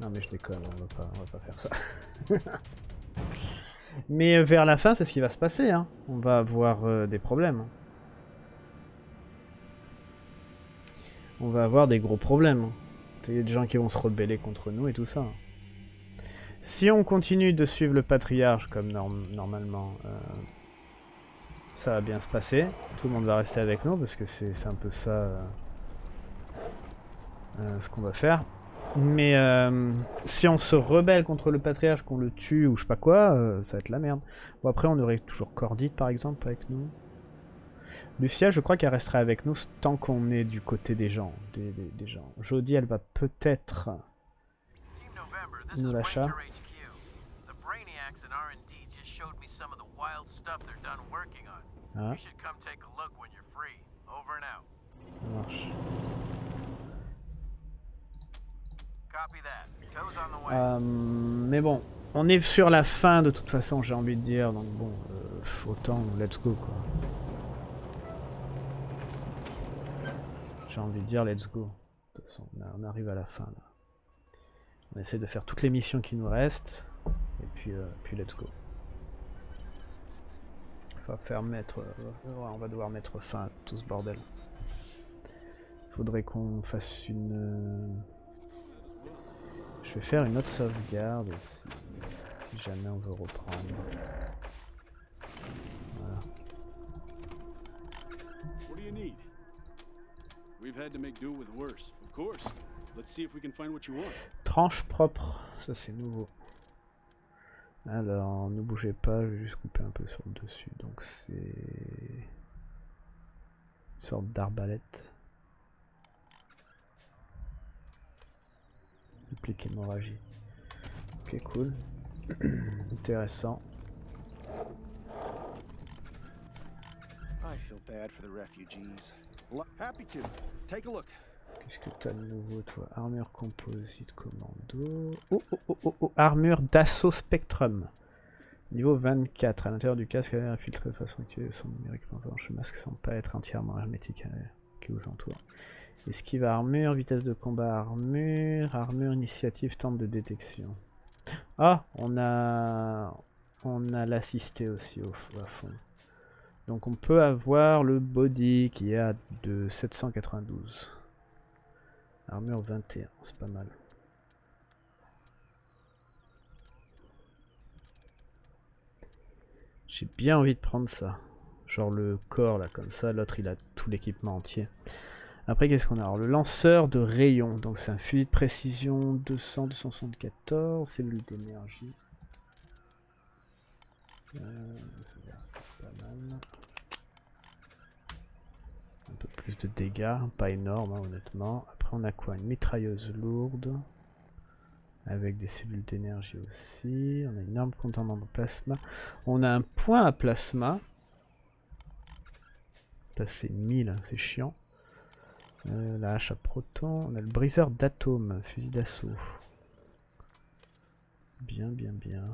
Non mais je déconne, on va pas, on va pas faire ça. Mais vers la fin c'est ce qui va se passer, hein. On va avoir euh, des problèmes. On va avoir des gros problèmes. Il y a des gens qui vont se rebeller contre nous et tout ça. Si on continue de suivre le patriarche comme norm normalement, euh, ça va bien se passer. Tout le monde va rester avec nous parce que c'est un peu ça euh, euh, ce qu'on va faire. Mais euh, si on se rebelle contre le patriarche, qu'on le tue ou je sais pas quoi, euh, ça va être la merde. Bon après on aurait toujours Cordite par exemple avec nous. Lucia, je crois qu'elle restera avec nous tant qu'on est du côté des gens. Des, des, des gens. Jody, elle va peut-être nous lâcher. Ah. Ça marche. Euh, mais bon, on est sur la fin de toute façon, j'ai envie de dire. Donc bon, euh, autant let's go quoi. J'ai envie de dire let's go. De toute façon, on arrive à la fin là. On essaie de faire toutes les missions qui nous restent. Et puis, euh, puis let's go. Faut faire mettre, euh, on va devoir mettre fin à tout ce bordel. Faudrait qu'on fasse une... Je vais faire une autre sauvegarde si, si jamais on veut reprendre. Voilà. What do you need? Tranche propre, ça c'est nouveau. Alors ne bougez pas, je vais juste couper un peu sur le dessus. Donc c'est une sorte d'arbalète. Appliquer hémorragie. Ok cool. Intéressant. I feel bad for the refugees. Qu'est-ce que t'as de nouveau toi? Armure composite commando. Oh oh oh oh oh. Armure d'assaut spectrum. Niveau vingt-quatre. À l'intérieur du casque, elle a un filtre de façon que son numérique renforce le masque sans pas être entièrement hermétique à l'air qui vous entoure. Esquive à armure, vitesse de combat à armure, armure initiative, tente de détection. Ah, on a on a l'assisté aussi au à fond. Donc on peut avoir le body qui est à de sept cent quatre-vingt-douze. Armure vingt et un, c'est pas mal. J'ai bien envie de prendre ça. Genre le corps là comme ça, l'autre il a tout l'équipement entier. Après qu'est-ce qu'on a? Alors le lanceur de rayon, donc c'est un fusil de précision deux cents deux cent soixante-quatorze, cellule d'énergie. Euh, c'est pas mal. Un peu plus de dégâts, pas énorme hein, honnêtement. Après on a quoi? Une mitrailleuse lourde. avec des cellules d'énergie aussi. On a une arme contenant de plasma. On a un point à plasma. C'est mille, c'est chiant. Euh, la hache à proton. On a le briseur d'atomes, fusil d'assaut. Bien, bien, bien.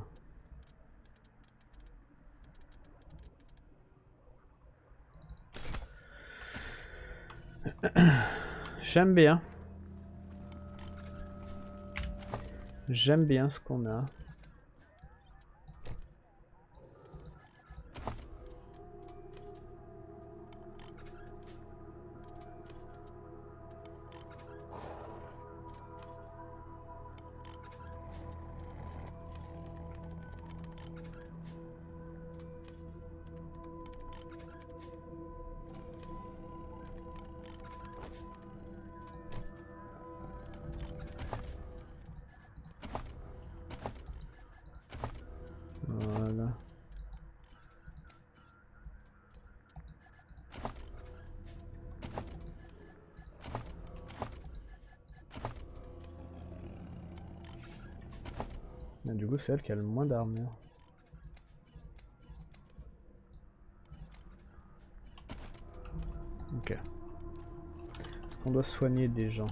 J'aime bien. J'aime bien ce qu'on a. Du coup, c'est elle qui a le moins d'armure. Ok. Est-ce qu'on doit soigner des gens?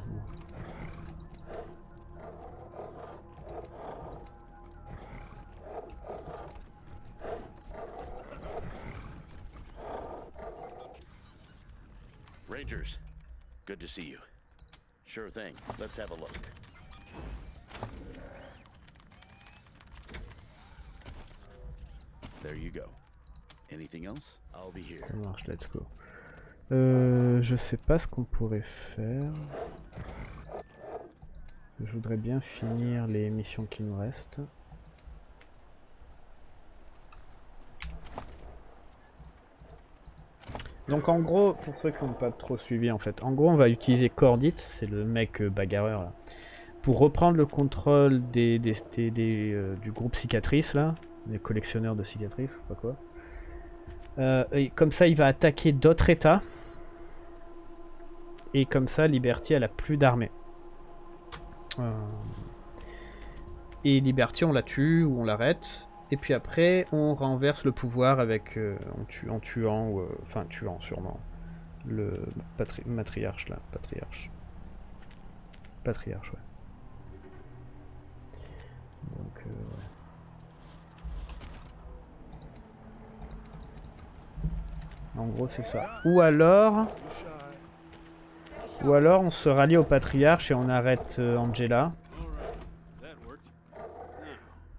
Rangers, good to see you. Sure thing. Let's have a look. There you go. Anything else? I'll be here. Ça marche, let's go. Euh, je sais pas ce qu'on pourrait faire. Je voudrais bien finir les missions qui nous restent. Donc en gros, pour ceux qui n'ont pas trop suivi en fait, en gros on va utiliser Cordite, c'est le mec bagarreur là, pour reprendre le contrôle des, des, des, des, euh, du groupe cicatrice là. Les collectionneurs de cicatrices ou pas quoi. Euh, et comme ça il va attaquer d'autres états. Et comme ça Liberty elle a plus d'armée. Euh... Et Liberty on la tue ou on l'arrête. Et puis après on renverse le pouvoir avec euh, en, tu en tuant ou euh, enfin tuant sûrement le patri matriarche là. Patriarche. Patriarche ouais. Donc euh, ouais. En gros c'est ça. Ou alors, ou alors on se rallie au patriarche et on arrête euh, Angela.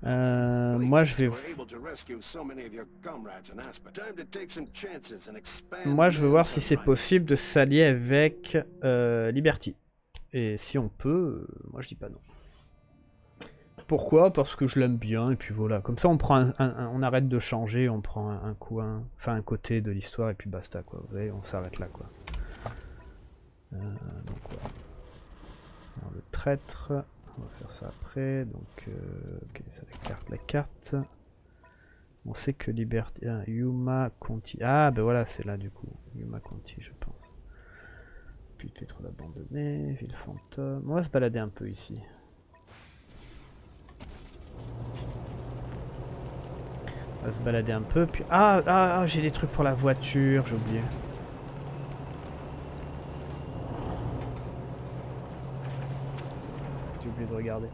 Euh, moi je vais. Moi je veux voir si c'est possible de s'allier avec euh, Liberty. Et si on peut, euh, moi je dis pas non. Pourquoi? Parce que je l'aime bien, et puis voilà. Comme ça, on prend un, un, un, on arrête de changer, on prend un, un coin, enfin un côté de l'histoire, et puis basta, quoi. Vous voyez, on s'arrête là, quoi. Euh, donc, voilà. Alors, le traître, on va faire ça après. Donc, euh, ok, ça, la carte, la carte. On sait que Liberty... Ah, Yuma County... Ah, ben voilà, c'est là, du coup. Yuma County, je pense. Puis, pétrole abandonné, ville fantôme... On va se balader un peu, ici. On va se balader un peu, puis... Ah, ah, ah j'ai des trucs pour la voiture, j'ai oublié. J'ai oublié de regarder.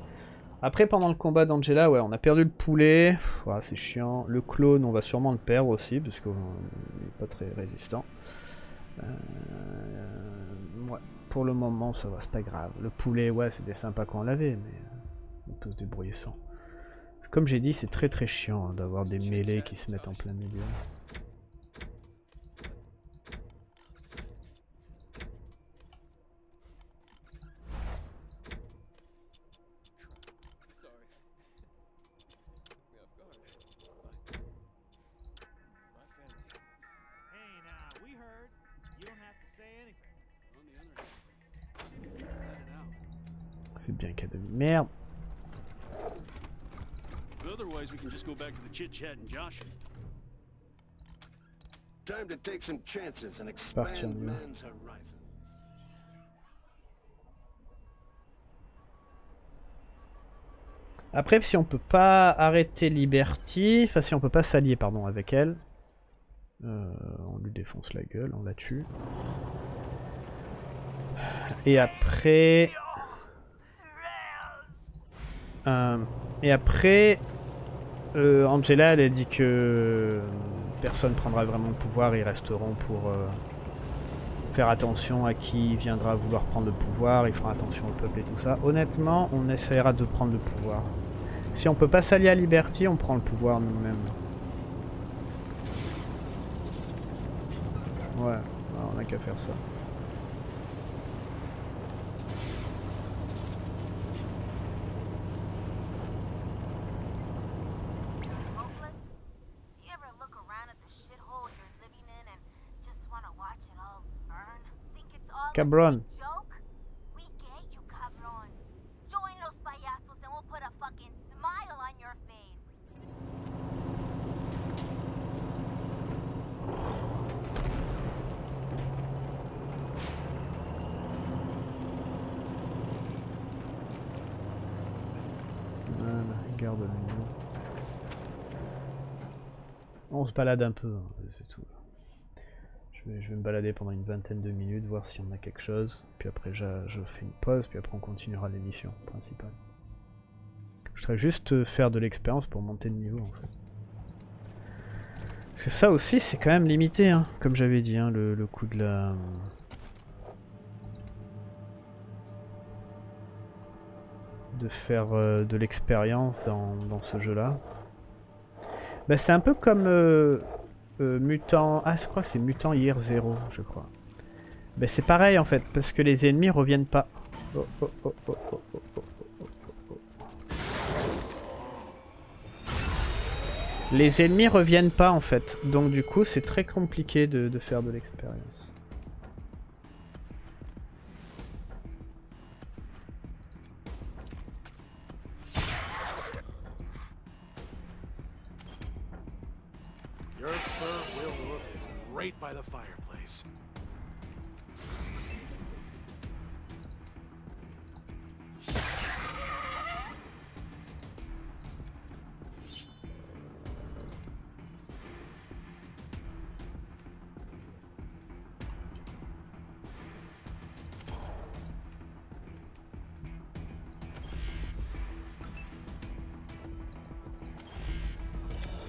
Après, pendant le combat d'Angela, ouais, on a perdu le poulet. Oh, c'est chiant. Le clone, on va sûrement le perdre aussi, parce qu'il n'est pas très résistant. Euh... Ouais, pour le moment, ça va, c'est pas grave. Le poulet, ouais, c'était sympa quand on l'avait, mais... On peut se débrouiller sans. Comme j'ai dit, c'est très très chiant hein, d'avoir des mêlées qui se mettent en plein milieu. C'est bien qu'à demi. Merde. Otherwise, we can just go back to the chit-chat and joshing. Time to take some chances and expand man's horizons. Après, si on peut pas arrêter Liberty, enfin si on peut pas s'allier, pardon, avec elle, euh, on lui défonce la gueule, on la tue. Et après... Euh, et après, euh, Angela, elle a dit que personne prendra vraiment le pouvoir, ils resteront pour euh, faire attention à qui viendra vouloir prendre le pouvoir, ils feront attention au peuple et tout ça. Honnêtement, on essaiera de prendre le pouvoir. Si on peut pas s'allier à Liberty, on prend le pouvoir nous-mêmes. Ouais, on n'a qu'à faire ça. Cabron. Voilà, garde-le. On se balade un peu, hein, c'est tout. Je vais me balader pendant une vingtaine de minutes, voir si on a quelque chose, puis après je, je fais une pause, puis après on continuera l'émission principale. Je voudrais juste faire de l'expérience pour monter de niveau en fait. Parce que ça aussi c'est quand même limité, hein, comme j'avais dit, hein, le, le coup de la... de faire euh, de l'expérience dans, dans ce jeu-là. Bah, c'est un peu comme... Euh... Euh, mutant... Ah, je crois que c'est Mutant Year Zero, je crois. Ben c'est pareil en fait, parce que les ennemis reviennent pas. Oh, oh, oh, oh, oh, oh, oh, oh, oh, oh. Les ennemis reviennent pas en fait, donc du coup c'est très compliqué de, de faire de l'expérience. By the fireplace.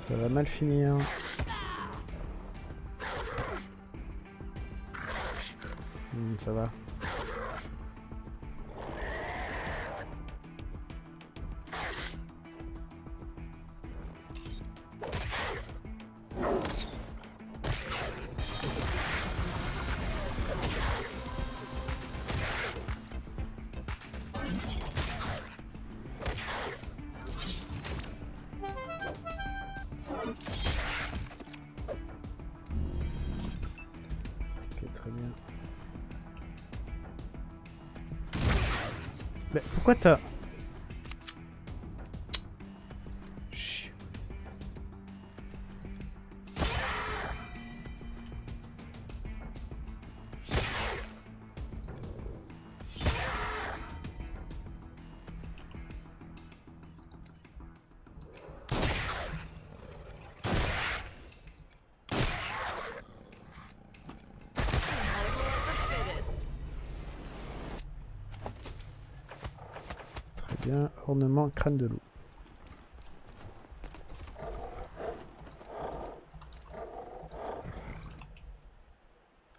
Ça va mal finir. Ça va. Pourquoi t'as... Ornement crâne de loup.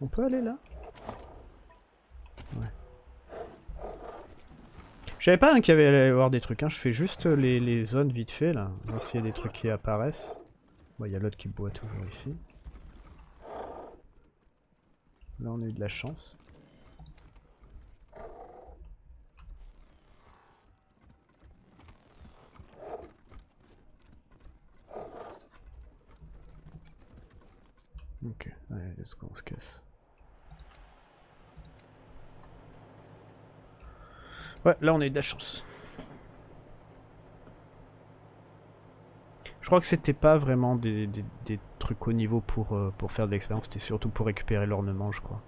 On peut aller là? Ouais. Je savais pas, hein, qu'il y avait à y avoir des trucs, hein. Je fais juste les, les zones vite fait là. Voir s'il y a des trucs qui apparaissent. Bon, il y a l'autre qui boit toujours ici. Là on a eu de la chance. Ok, allez, let's go, on se casse. Ouais, là on a eu de la chance. Je crois que c'était pas vraiment des, des, des trucs au niveau pour, euh, pour faire de l'expérience, c'était surtout pour récupérer l'ornement, je crois.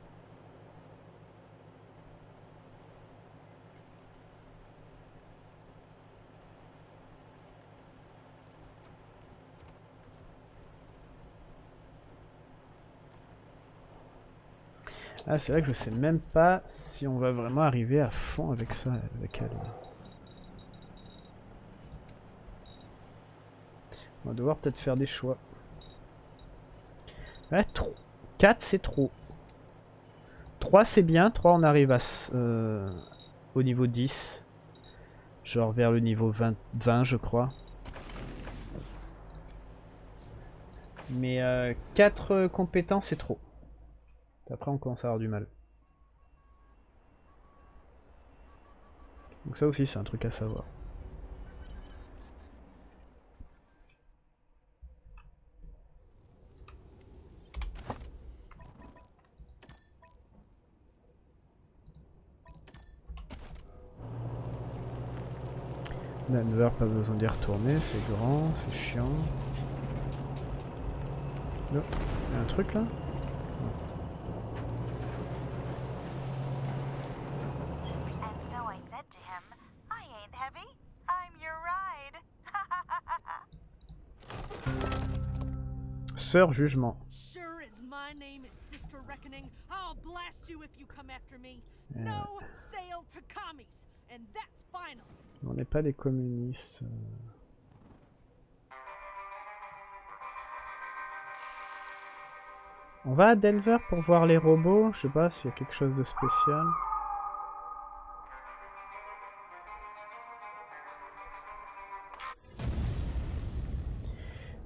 Ah, c'est là que je sais même pas si on va vraiment arriver à fond avec ça, avec elle. On va devoir peut-être faire des choix. Ouais, trop. quatre c'est trop. trois c'est bien, trois on arrive à, euh, au niveau dix. Genre vers le niveau vingt, vingt je crois. Mais euh, quatre compétences c'est trop. Après on commence à avoir du mal. Donc ça aussi c'est un truc à savoir. Denver, pas besoin d'y retourner, c'est grand, c'est chiant. Oh, il y a un truc là ? Sœur Jugement. On n'est pas des communistes. On va à Denver pour voir les robots. Je sais pas s'il y a quelque chose de spécial.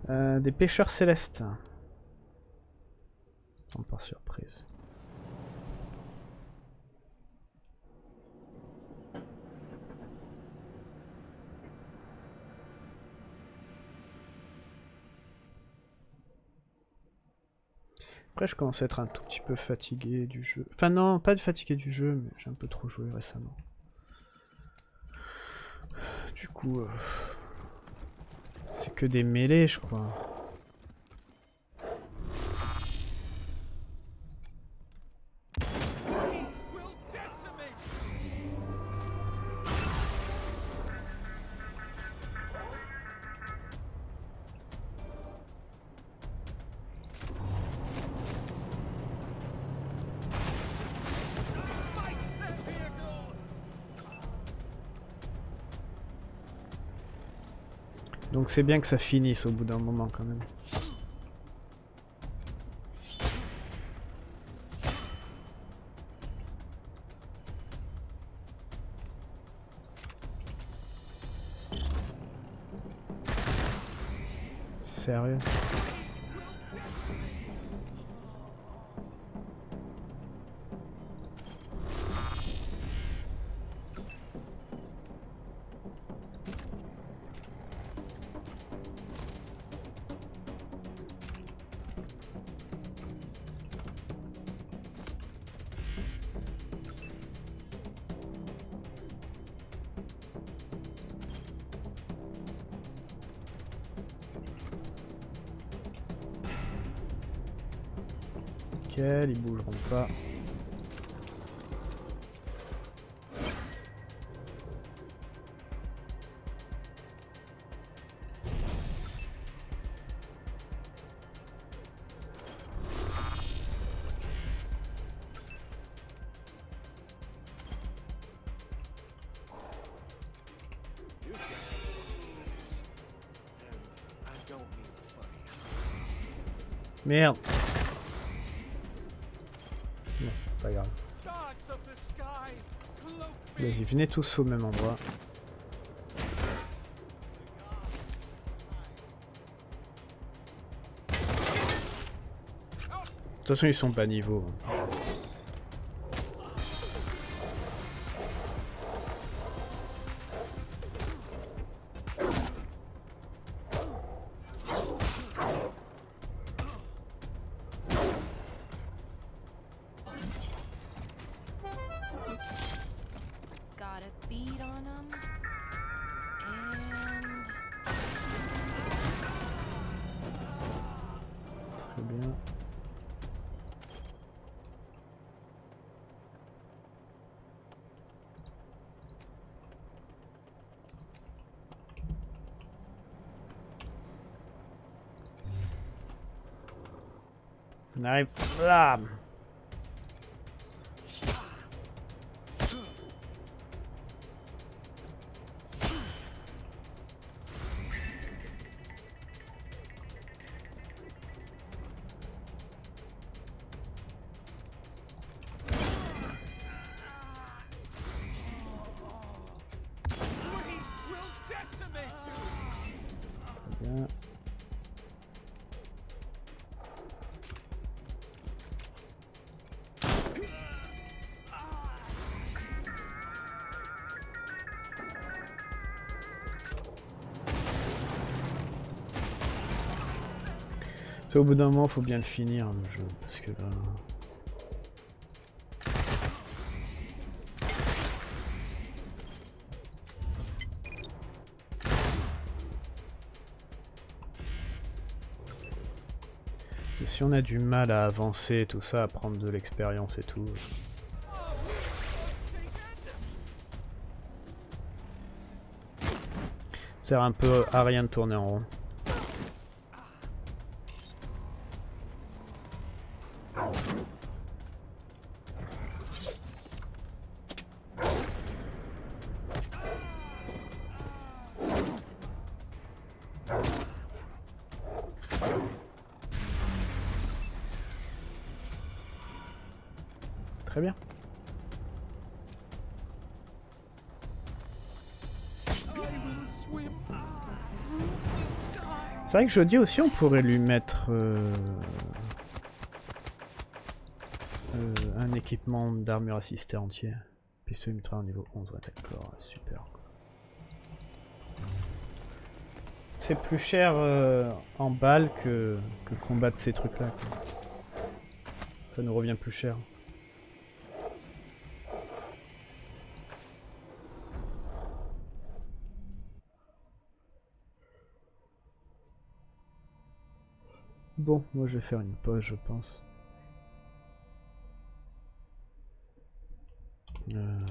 Euh, des pêcheurs célestes. On part surprise. Après je commence à être un tout petit peu fatigué du jeu. Enfin non, pas de fatigué du jeu, mais j'ai un peu trop joué récemment. Du coup... Euh... C'est que des mêlées, je crois. Donc c'est bien que ça finisse au bout d'un moment quand même. Sérieux ? Ils bougeront pas. Merde. Vas-y, venez tous au même endroit. De toute façon, ils sont bas niveau. On arrive. Blam. C'est au bout d'un moment, faut bien le finir le jeu, parce que là. Et si on a du mal à avancer, tout ça, à prendre de l'expérience et tout. Ça sert un peu à rien de tourner en rond. Très bien. C'est vrai que Jody aussi on pourrait lui mettre euh, euh, un équipement d'armure assistée entier. Pistolet mitrailleur niveau onze, ouais, d'accord, super. C'est plus cher euh, en balles que, que combattre ces trucs là. Ça nous revient plus cher. Bon, moi je vais faire une pause, je pense. Euh...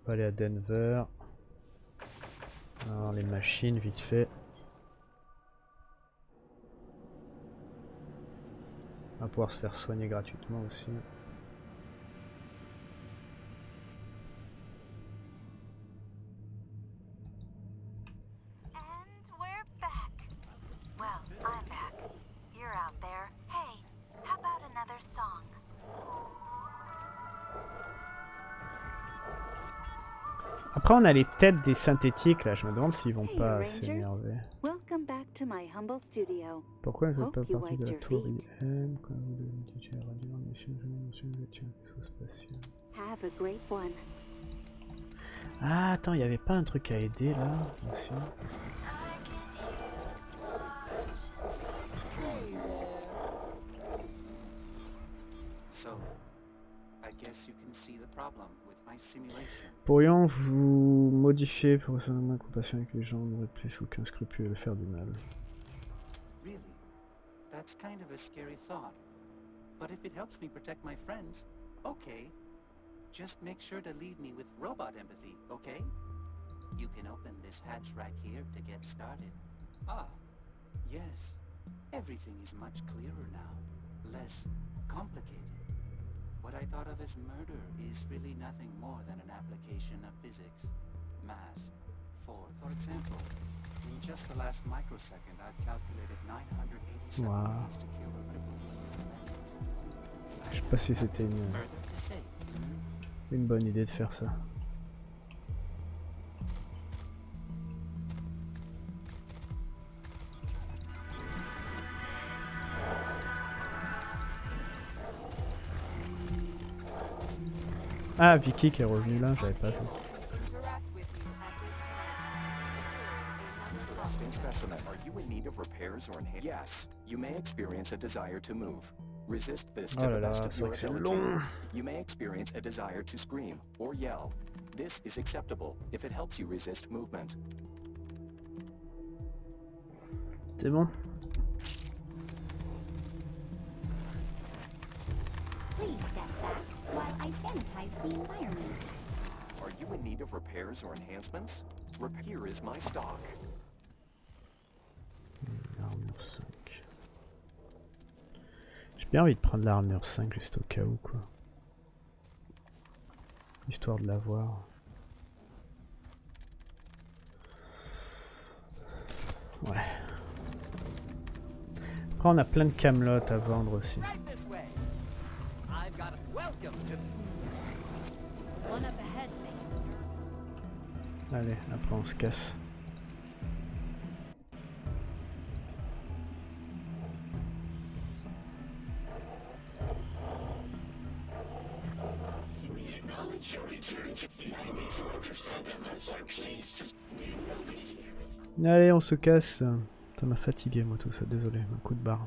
On va aller à Denver. Alors les machines, vite fait. On va pouvoir se faire soigner gratuitement aussi. Après on a les têtes des synthétiques là, je me demande s'ils vont pas s'énerver. Pourquoi je ne fais pas partie de la tour I M quand vous devez digérer radio en mission de voiture spatiale. Ah attends, il n'y avait pas un truc à aider là aussi. Pourrions vous modifier pour que ma compassion avec les gens n'aurait plus aucun scrupule à faire du mal. What I thought of as murder is really nothing more than an application of physics, mass, force. For example, in just the last microsecond, I've calculated nine hundred eighty-seven wow. ways to kill a cripple. Je sais pas si c'était une une bonne idée de faire ça. Ah, Vicky qui est revenu là, j'avais pas vu. Oh là là, c'est vrai que c'est long. C'est bon. J'ai bien envie de prendre l'armure cinq juste au cas où quoi. Histoire de l'avoir. Ouais. Après on a plein de camelotes à vendre aussi. Allez, après on se casse. Allez, on se casse. Ça m'a fatigué, moi, tout ça. Désolé, un coup de barre.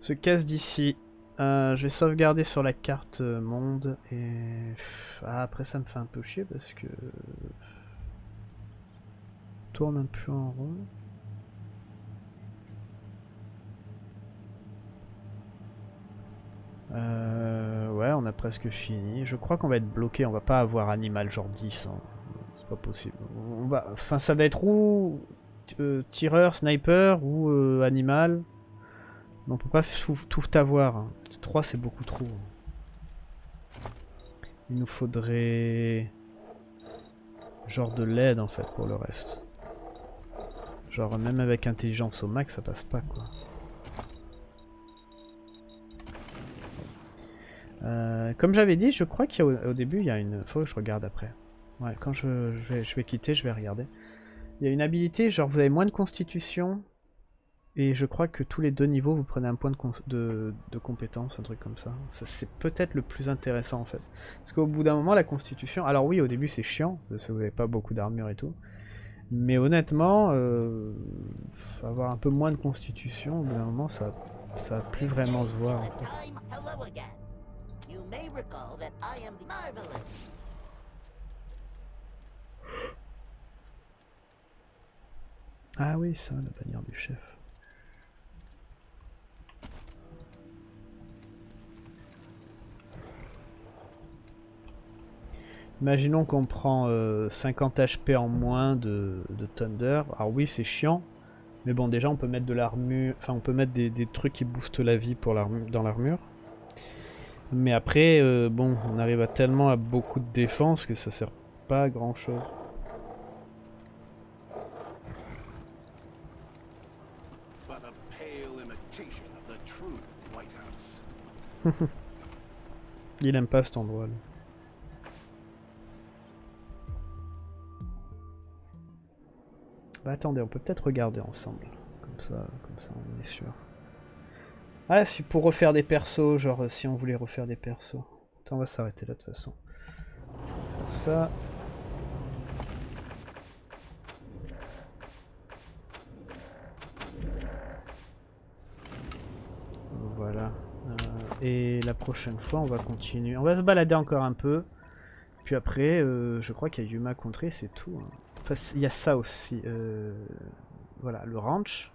Se casse d'ici. Euh, je vais sauvegarder sur la carte monde et ah, après ça me fait un peu chier parce que je tourne un peu en rond. Euh, ouais, on a presque fini. Je crois qu'on va être bloqué. On va pas avoir animal genre dix. Hein. C'est pas possible. On va. Enfin, ça va être ou euh, tireur, sniper ou euh, animal. On peut pas tout avoir. trois c'est beaucoup trop. Il nous faudrait... genre de l'aide en fait pour le reste. Genre même avec intelligence au max ça passe pas quoi. Euh, comme j'avais dit, je crois qu'au début il y a une... faut que je regarde après. Ouais, quand je, je, vais, je vais quitter, je vais regarder. Il y a une habilité, genre vous avez moins de constitution... et je crois que tous les deux niveaux, vous prenez un point de, de, de compétence, un truc comme ça. Ça c'est peut-être le plus intéressant en fait. Parce qu'au bout d'un moment, la constitution... alors oui, au début c'est chiant, parce que vous n'avez pas beaucoup d'armure et tout. Mais honnêtement, euh, avoir un peu moins de constitution, au bout d'un moment, ça ça va plus vraiment se voir en fait. Ah oui, ça, la bannière du chef. Imaginons qu'on prend euh, cinquante H P en moins de, de Thunder. Alors oui, c'est chiant, mais bon, déjà on peut mettre de l'armure, enfin on peut mettre des, des trucs qui boostent la vie pour l'armure dans l'armure. Mais après, euh, bon, on arrive à tellement à beaucoup de défense que ça sert pas à grand chose. Il aime pas cet endroit là. Bah attendez, on peut peut-être regarder ensemble. Comme ça, comme ça on est sûr. Ah, si pour refaire des persos, genre si on voulait refaire des persos. Attends, on va s'arrêter là de toute façon. On va faire ça. Voilà. Euh, et la prochaine fois, on va continuer. On va se balader encore un peu. Puis après, euh, je crois qu'il y a Yuma County, c'est tout. Hein. Il y a ça aussi, euh, voilà, le ranch,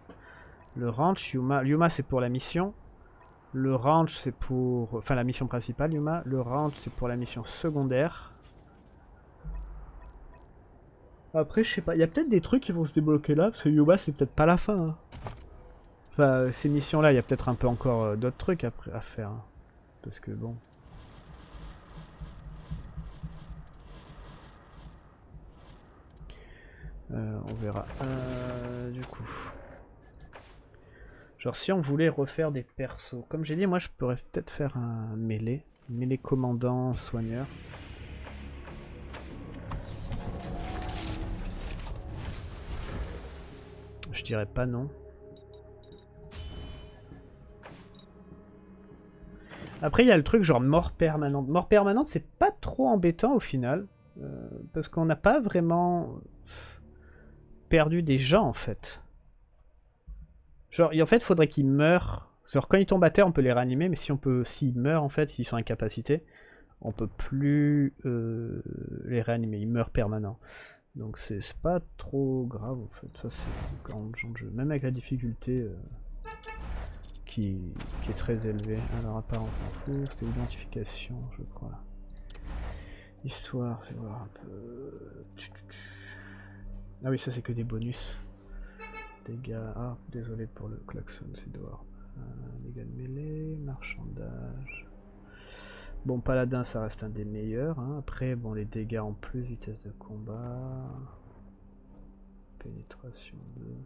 le ranch, Yuma, Yuma c'est pour la mission, le ranch c'est pour, enfin la mission principale Yuma, le ranch c'est pour la mission secondaire. Après je sais pas, il y a peut-être des trucs qui vont se débloquer là, parce que Yuma c'est peut-être pas la fin. Hein. Enfin ces missions là, il y a peut-être un peu encore euh, d'autres trucs à, à faire, hein, parce que bon... Euh, on verra. Euh, du coup. Genre si on voulait refaire des persos. Comme j'ai dit, moi je pourrais peut-être faire un mêlée. Mêlée commandant, soigneur. Je dirais pas non. Après il y a le truc genre mort permanente. Mort permanente c'est pas trop embêtant au final. Euh, parce qu'on n'a pas vraiment... perdu des gens en fait. Genre, et en fait, faudrait qu'ils meurent. Genre, quand ils tombent à terre, on peut les réanimer, mais si on peut, s'ils meurent en fait, s'ils sont incapacités, on peut plus euh, les réanimer. Ils meurent permanent. Donc c'est pas trop grave en fait. Ça c'est quand on change de jeu, même avec la difficulté euh, qui, qui est très élevée. Alors apparence, on s'en fout. C'était identification, je crois. Histoire, je vais voir un peu. Ah oui, ça c'est que des bonus. Dégâts... ah, désolé pour le klaxon, c'est dehors. Euh, dégâts de mêlée, marchandage... bon, paladin, ça reste un des meilleurs. Hein. Après, bon, les dégâts en plus, vitesse de combat... pénétration deux...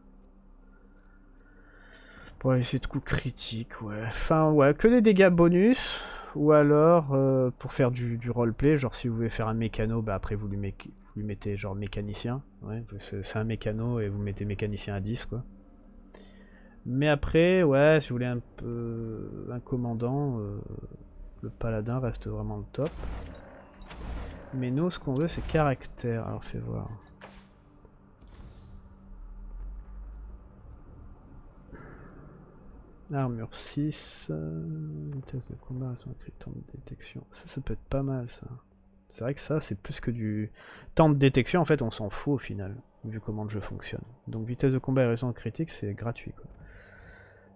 pour essayer de coups critiques, ouais. Enfin, ouais, que des dégâts bonus. Ou alors, euh, pour faire du, du roleplay, genre si vous voulez faire un mécano, bah après vous lui mettez... lui mettez genre mécanicien, ouais, c'est un mécano et vous mettez mécanicien à dix quoi. Mais après, ouais, si vous voulez un peu un commandant, euh, le paladin reste vraiment le top. Mais nous, ce qu'on veut, c'est caractère. Alors, fais voir. Armure six, vitesse de combat, temps de détection. Ça, ça peut être pas mal, ça. C'est vrai que ça, c'est plus que du temps de détection. En fait, on s'en fout au final, vu comment le jeu fonctionne. Donc, vitesse de combat et raison de critique, c'est gratuit, quoi.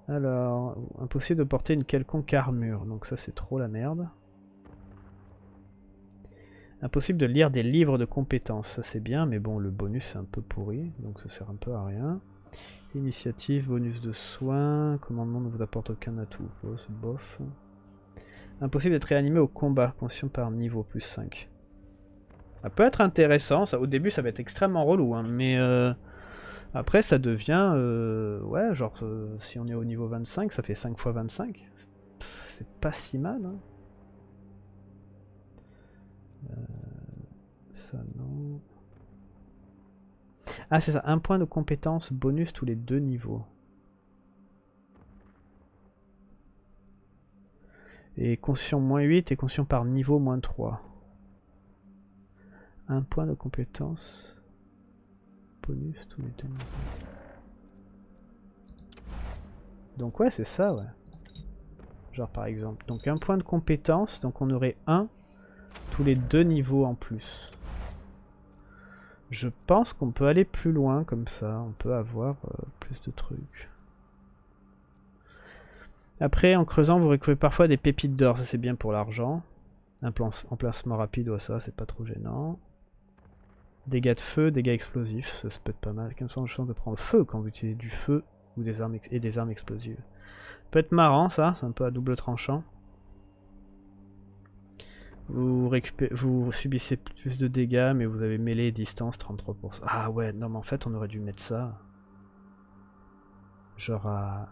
Alors, impossible de porter une quelconque armure. Donc, ça, c'est trop la merde. Impossible de lire des livres de compétences. Ça, c'est bien, mais bon, le bonus, c'est un peu pourri. Donc, ça sert un peu à rien. Initiative, bonus de soins, commandement ne vous apporte aucun atout. Oh, c'est bof. Impossible d'être réanimé au combat, conscient par niveau plus cinq. Ça peut être intéressant, ça, au début ça va être extrêmement relou, hein, mais euh, après ça devient... Euh, ouais, genre euh, si on est au niveau vingt-cinq, ça fait cinq fois vingt-cinq. C'est pas si mal. Hein. Euh, ça non... Ah c'est ça, un point de compétence bonus tous les deux niveaux. Et conscient moins huit et conscient par niveau moins trois. Un point de compétence bonus tous les deux niveaux. Donc ouais c'est ça ouais. Genre par exemple. Donc un point de compétence, donc on aurait un tous les deux niveaux en plus. Je pense qu'on peut aller plus loin comme ça, on peut avoir euh, plus de trucs. Après, en creusant, vous récupérez parfois des pépites d'or, ça c'est bien pour l'argent. Un emplacement rapide, ouais, ça c'est pas trop gênant. Dégâts de feu, dégâts explosifs, ça, ça peut être pas mal. Comme ça, on a chance de prendre feu quand vous utilisez du feu ou des armes et des armes explosives. Ça peut être marrant ça, c'est un peu à double tranchant. Vous, récupérez, vous subissez plus de dégâts, mais vous avez mêlée distance trente-trois pour cent. Ah ouais, non mais en fait on aurait dû mettre ça. Genre à...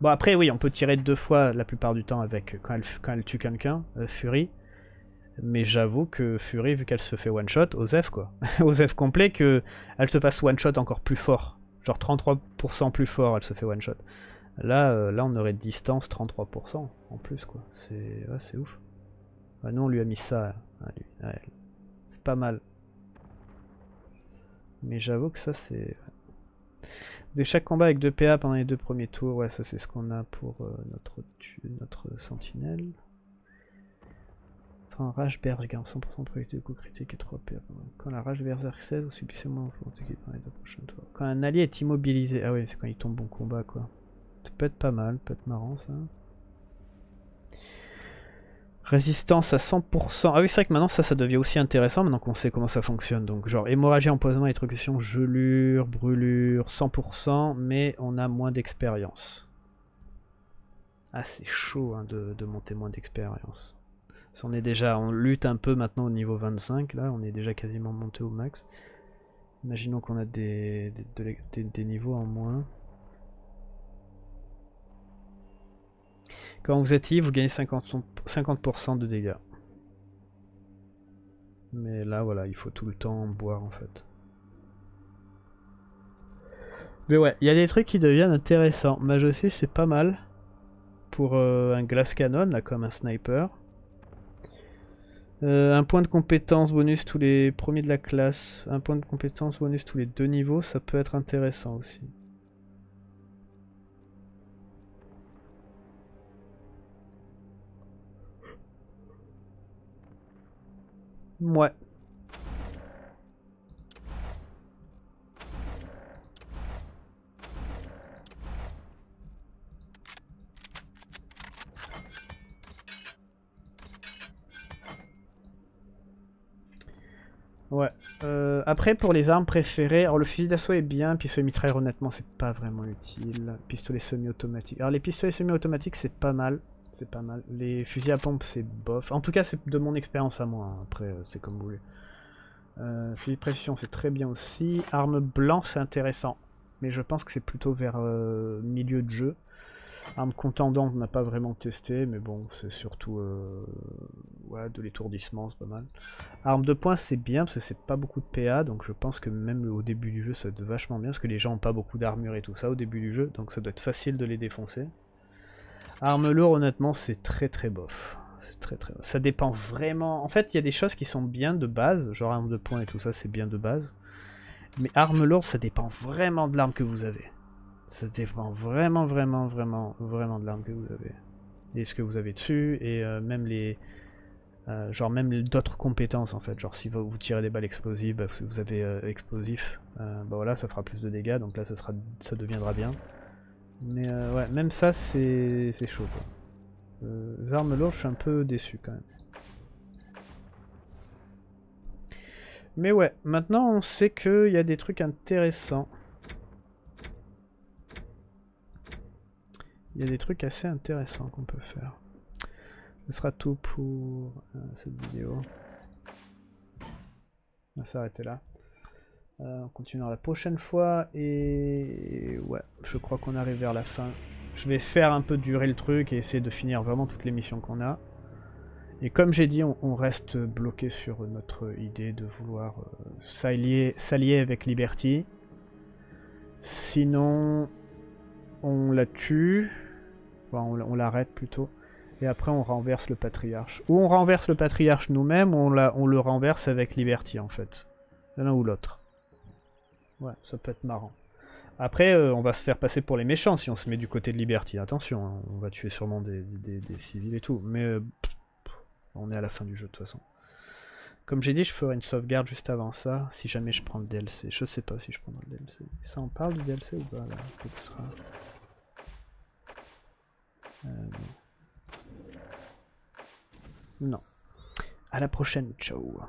Bon après oui, on peut tirer deux fois la plupart du temps avec quand elle, quand elle tue quelqu'un, euh, Fury. Mais j'avoue que Fury, vu qu'elle se fait one shot, Osef quoi. Osef complet que elle se fasse one shot encore plus fort. Genre trente-trois pour cent plus fort, elle se fait one shot. Là, euh, là on aurait distance trente-trois pour cent en plus quoi. C'est ouais, c'est ouf. Ah non, on lui a mis ça à lui, à elle. C'est pas mal. Mais j'avoue que ça c'est... De chaque combat avec deux P A pendant les deux premiers tours, ouais ça c'est ce qu'on a pour euh, notre, notre sentinelle. En rage bergant, cent pour cent probabilité de coup critique et trois P A. Quand la rage berserk seize, vous subissez moins pour équipe dans les deux prochains tours. Quand un allié est immobilisé, ah oui c'est quand il tombe en combat quoi. Ça peut être pas mal, peut être marrant ça. Résistance à cent pour cent. Ah oui, c'est vrai que maintenant ça, ça devient aussi intéressant maintenant qu'on sait comment ça fonctionne. Donc genre hémorragie, empoisonnement, électrocution, gelure, brûlure, cent pour cent, mais on a moins d'expérience. Ah c'est chaud hein, de, de monter moins d'expérience. Si on est déjà, on lutte un peu maintenant au niveau vingt-cinq, là on est déjà quasiment monté au max. Imaginons qu'on a des, des, des, des niveaux en moins. Quand vous êtes I, vous gagnez cinquante pour cent de dégâts. Mais là, voilà, il faut tout le temps boire, en fait. Mais ouais, il y a des trucs qui deviennent intéressants. Mage au six, c'est pas mal. Pour euh, un glass cannon, là, comme un sniper. Euh, un point de compétence bonus tous les premiers de la classe. Un point de compétence bonus tous les deux niveaux, ça peut être intéressant aussi. Ouais. Ouais. Euh, après, pour les armes préférées, alors le fusil d'assaut est bien, pistolet mitrailleur, honnêtement, c'est pas vraiment utile. Pistolet semi-automatique. Alors les pistolets semi-automatiques, c'est pas mal. C'est pas mal. Les fusils à pompe, c'est bof. En tout cas, c'est de mon expérience à moi. Après, c'est comme vous voulez. Euh, fusil de précision, c'est très bien aussi. Arme blanche, c'est intéressant. Mais je pense que c'est plutôt vers euh, milieu de jeu. Arme contendante, on n'a pas vraiment testé. Mais bon, c'est surtout... Euh, voilà, de l'étourdissement, c'est pas mal. Arme de poing, c'est bien parce que c'est pas beaucoup de P A, donc je pense que même au début du jeu ça doit être vachement bien parce que les gens n'ont pas beaucoup d'armure et tout ça au début du jeu, donc ça doit être facile de les défoncer. Arme lourde, honnêtement, c'est très très bof. C'est très très bof. Ça dépend vraiment. En fait, il y a des choses qui sont bien de base, genre arme de poing et tout ça, c'est bien de base. Mais arme lourde, ça dépend vraiment de l'arme que vous avez. Ça dépend vraiment, vraiment, vraiment, vraiment de l'arme que vous avez. Et ce que vous avez dessus, et euh, même les. Euh, genre, même d'autres compétences en fait. Genre, si vous, vous tirez des balles explosives, bah, vous avez euh, explosif, euh, bah voilà, ça fera plus de dégâts, donc là, ça, sera, ça deviendra bien. Mais euh, ouais, même ça, c'est chaud quoi. Euh, les armes lourdes, je suis un peu déçu quand même. Mais ouais, maintenant on sait qu'il y a des trucs intéressants. Il y a des trucs assez intéressants qu'on peut faire. Ce sera tout pour euh, cette vidéo. On va s'arrêter là. Euh, on continuera la prochaine fois. Et ouais, je crois qu'on arrive vers la fin. Je vais faire un peu durer le truc et essayer de finir vraiment toutes les missions qu'on a. Et comme j'ai dit, on, on reste bloqué sur notre idée de vouloir euh, s'allier, s'allier avec Liberty. Sinon... on la tue, enfin, on, on l'arrête plutôt, et après on renverse le Patriarche. Ou on renverse le Patriarche nous-mêmes, ou on, la, on le renverse avec Liberty en fait. L'un ou l'autre. Ouais, ça peut être marrant. Après, euh, on va se faire passer pour les méchants si on se met du côté de Liberty. Attention, hein, on va tuer sûrement des, des, des civils et tout, mais euh, pff, on est à la fin du jeu de toute façon. Comme j'ai dit, je ferai une sauvegarde juste avant ça, si jamais je prends le D L C. Je sais pas si je prends le D L C. Ça en parle du D L C ou pas là, extra. Euh, non. Non. À la prochaine, ciao.